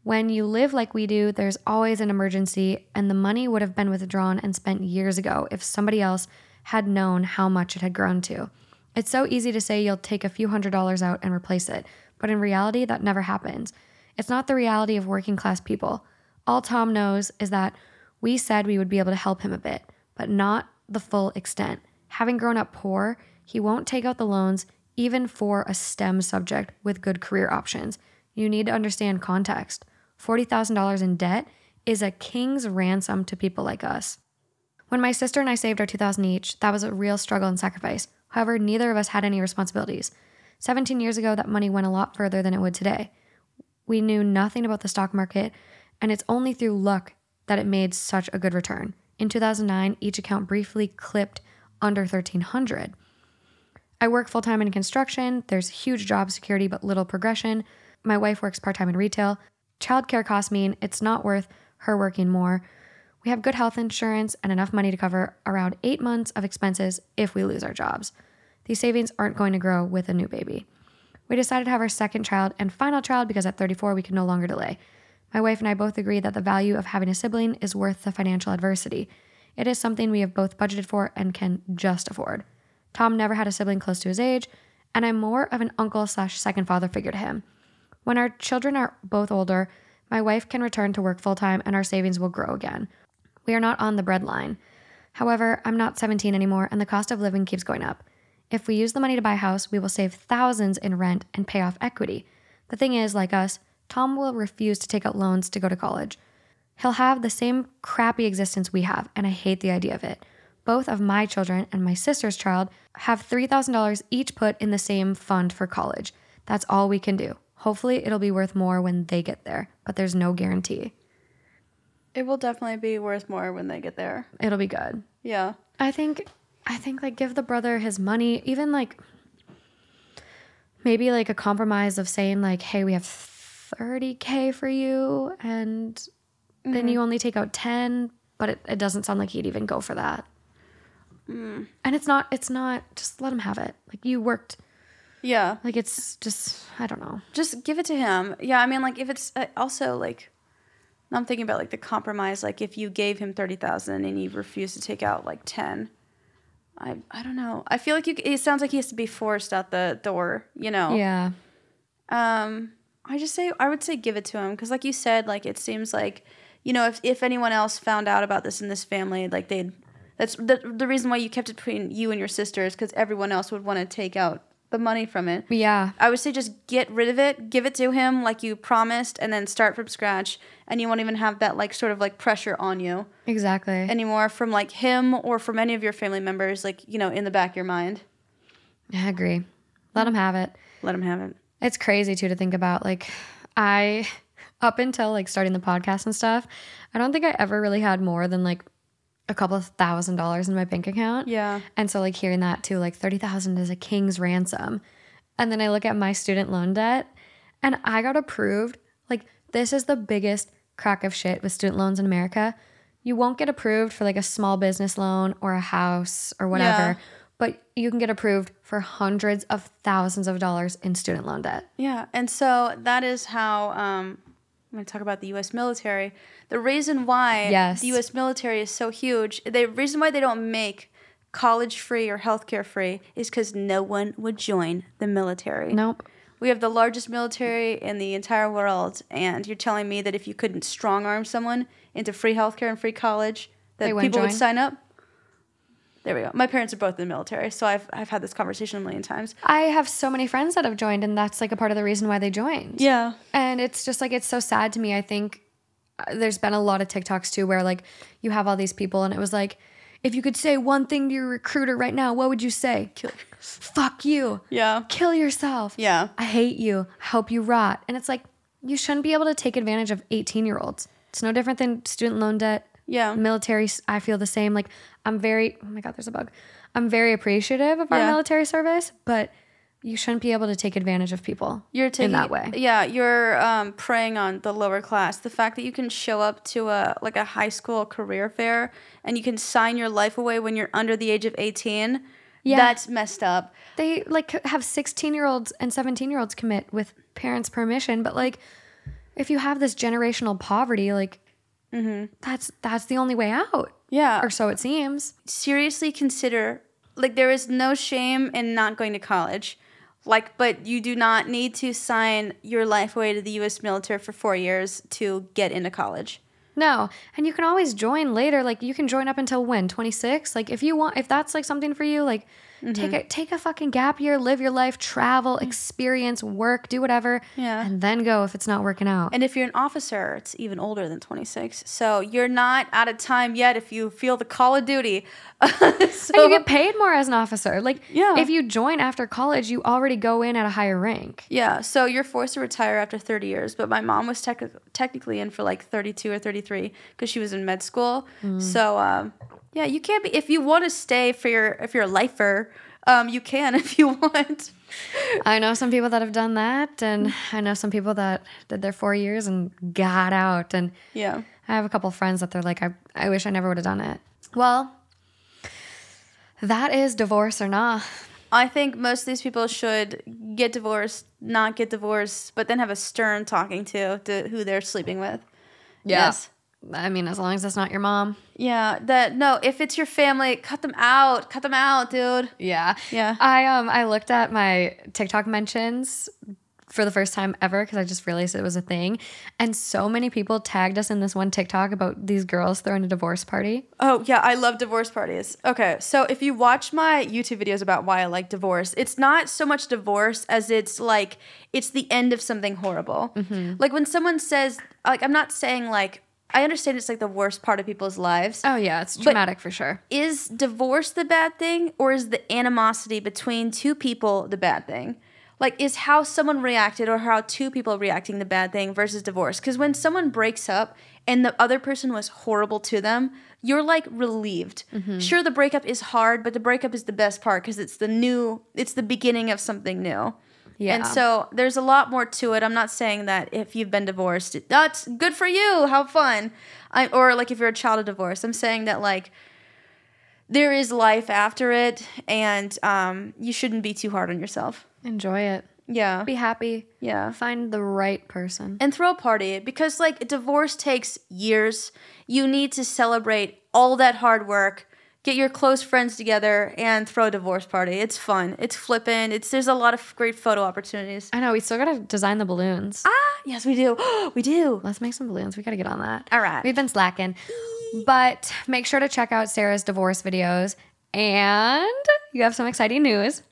When you live like we do, there's always an emergency, and the money would have been withdrawn and spent years ago if somebody else had known how much it had grown to. It's so easy to say you'll take a few hundred dollars out and replace it, but in reality, that never happens. It's not the reality of working class people. All Tom knows is that we said we would be able to help him a bit, but not the full extent. Having grown up poor, he won't take out the loans, even for a STEM subject with good career options. You need to understand context. forty thousand dollars in debt is a king's ransom to people like us. When my sister and I saved our two thousand dollars each, that was a real struggle and sacrifice. However, neither of us had any responsibilities. seventeen years ago, that money went a lot further than it would today. We knew nothing about the stock market, and it's only through luck that it made such a good return. In two thousand nine, each account briefly clipped under thirteen hundred dollars. I work full-time in construction. There's huge job security but little progression. My wife works part-time in retail. Childcare costs mean it's not worth her working more. We have good health insurance and enough money to cover around eight months of expenses if we lose our jobs. These savings aren't going to grow with a new baby. We decided to have our second child and final child because at thirty-four, we could no longer delay. My wife and I both agree that the value of having a sibling is worth the financial adversity. It is something we have both budgeted for and can just afford. Tom never had a sibling close to his age, and I'm more of an uncle slash second father figure to him. When our children are both older, my wife can return to work full-time and our savings will grow again. We are not on the breadline. However, I'm not seventeen anymore and the cost of living keeps going up. If we use the money to buy a house, we will save thousands in rent and pay off equity. The thing is, like us, Tom will refuse to take out loans to go to college. He'll have the same crappy existence we have, and I hate the idea of it. Both of my children and my sister's child have three thousand dollars each put in the same fund for college. That's all we can do. Hopefully it'll be worth more when they get there, but there's no guarantee. It will definitely be worth more when they get there. It'll be good. Yeah. I think, I think like give the brother his money, even like maybe like a compromise of saying like, hey, we have thirty K for you and mm-hmm. then you only take out ten, but it, it doesn't sound like he'd even go for that. Mm. And it's not, it's not, just let him have it. Like you worked. Yeah. Like it's just, I don't know. Just give it to him. Yeah. I mean, like if it's also like, I'm thinking about like the compromise, like if you gave him thirty thousand and you refused to take out like ten, I I don't know. I feel like you, it sounds like he has to be forced out the door, you know? Yeah. Um, I just say, I would say give it to him. Cause like you said, like, it seems like, you know, if, if anyone else found out about this in this family, like they'd, that's the, the reason why you kept it between you and your sister is cause everyone else would want to take out the money from it. Yeah. I would say just get rid of it, give it to him like you promised, and then start from scratch, and you won't even have that like sort of like pressure on you. Exactly. Anymore from like him or from any of your family members, like, you know, in the back of your mind. I agree. Let him have it. Let him have it. It's crazy too to think about. Like I, up until like starting the podcast and stuff, I don't think I ever really had more than like a couple of thousand dollars in my bank account. Yeah. And so like hearing that too, like thirty thousand is a king's ransom. And then I look at my student loan debt and I got approved. Like this is the biggest crack of shit with student loans in America. You won't get approved for like a small business loan or a house or whatever, yeah. but you can get approved for hundreds of thousands of dollars in student loan debt. Yeah. And so that is how, um, I'm going to talk about the U S military. The reason why yes. the U S military is so huge, the reason why they don't make college free or healthcare free is because no one would join the military. Nope. We have the largest military in the entire world, and you're telling me that if you couldn't strong arm someone into free healthcare and free college, that people join. Would sign up? There we go. My parents are both in the military, so I've I've had this conversation a million times. I have so many friends that have joined, and that's like a part of the reason why they joined. Yeah. And it's just like, it's so sad to me. I think there's been a lot of TikToks too where like you have all these people and it was like, if you could say one thing to your recruiter right now, what would you say? Kill Fuck you. Yeah. Kill yourself. Yeah. I hate you. I hope you rot. And it's like, you shouldn't be able to take advantage of eighteen-year-olds. It's no different than student loan debt. Yeah. Military, I feel the same. Like I'm very, oh my God, there's a bug. I'm very appreciative of our yeah. military service, but you shouldn't be able to take advantage of people you're taking, in that way. Yeah, you're um, preying on the lower class. The fact that you can show up to a like a high school career fair and you can sign your life away when you're under the age of eighteen, yeah. that's messed up. They like have sixteen-year-olds and seventeen-year-olds commit with parents' permission, but like if you have this generational poverty, like mm-hmm. that's that's the only way out. Yeah. Or so it seems. Seriously consider, like there is no shame in not going to college. Like, but you do not need to sign your life away to the U S military for four years to get into college. No. And you can always join later. Like, you can join up until when? twenty-six? Like, if you want, if that's like something for you, like, mm-hmm. take a, take a fucking gap year, live your life, travel, experience, work, do whatever. Yeah. And then go if it's not working out. And if you're an officer, it's even older than twenty-six. So you're not out of time yet if you feel the call of duty. So, and you get paid more as an officer. Like, yeah. if you join after college, you already go in at a higher rank. Yeah, so you're forced to retire after thirty years. But my mom was tec technically in for like thirty-two or thirty-three because she was in med school. Mm. So, um, yeah, you can't be... If you want to stay for your... If you're a lifer, um, you can if you want. I know some people that have done that. And I know some people that did their four years and got out. And yeah, I have a couple of friends that they're like, I, I wish I never would have done it. Well... That is divorce or nah. I think most of these people should get divorced, not get divorced, but then have a stern talking to, to who they're sleeping with. Yeah. Yes. I mean, as long as that's not your mom. Yeah. That no, if it's your family, cut them out. Cut them out, dude. Yeah. Yeah. I um I looked at my TikTok mentions for the first time ever because I just realized it was a thing. And so many people tagged us in this one TikTok about these girls throwing a divorce party. Oh, yeah. I love divorce parties. Okay. So if you watch my YouTube videos about why I like divorce, it's not so much divorce as it's like it's the end of something horrible. Mm-hmm. Like when someone says, like, I'm not saying like, I understand it's like the worst part of people's lives. Oh, yeah. It's traumatic for sure. Is divorce the bad thing or is the animosity between two people the bad thing? Like, is how someone reacted or how two people reacting the bad thing versus divorce. Because when someone breaks up and the other person was horrible to them, you're, like, relieved. Mm-hmm. Sure, the breakup is hard, but the breakup is the best part because it's the new, it's the beginning of something new. Yeah. And so there's a lot more to it. I'm not saying that if you've been divorced, that's good for you. Have fun. I, or, like, if you're a child of divorce. I'm saying that, like, there is life after it, and um, you shouldn't be too hard on yourself. Enjoy it. Yeah. Be happy. Yeah. Find the right person. And throw a party because, like, divorce takes years. You need to celebrate all that hard work. Get your close friends together and throw a divorce party. It's fun. It's flippin'. It's there's a lot of great photo opportunities. I know. We still gotta design the balloons. Ah, yes, we do. We do. Let's make some balloons. We gotta get on that. All right. We've been slacking. But make sure to check out Sarah's divorce videos. And you have some exciting news.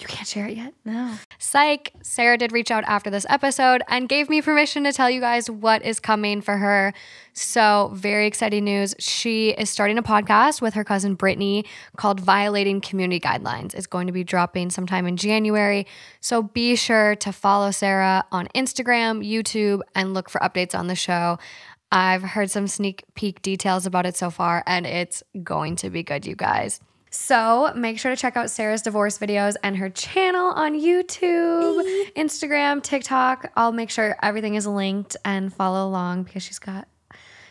You can't share it yet? No. Psych. Sarah did reach out after this episode and gave me permission to tell you guys what is coming for her. So very exciting news. She is starting a podcast with her cousin Brittany called Violating Community Guidelines. It's going to be dropping sometime in January. So be sure to follow Sarah on Instagram, YouTube, and look for updates on the show. I've heard some sneak peek details about it so far, and it's going to be good, you guys. So make sure to check out Sarah's divorce videos and her channel on YouTube, Instagram, TikTok. I'll make sure everything is linked and follow along because she's got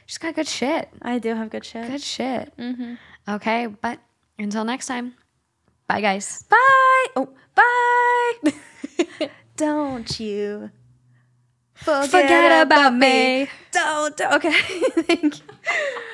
she's got good shit. I do have good shit. Good shit. Mm-hmm. Okay, but until next time, bye guys. Bye. Oh, bye. Don't you forget, forget about, about me. me. Don't. Okay. Thank you.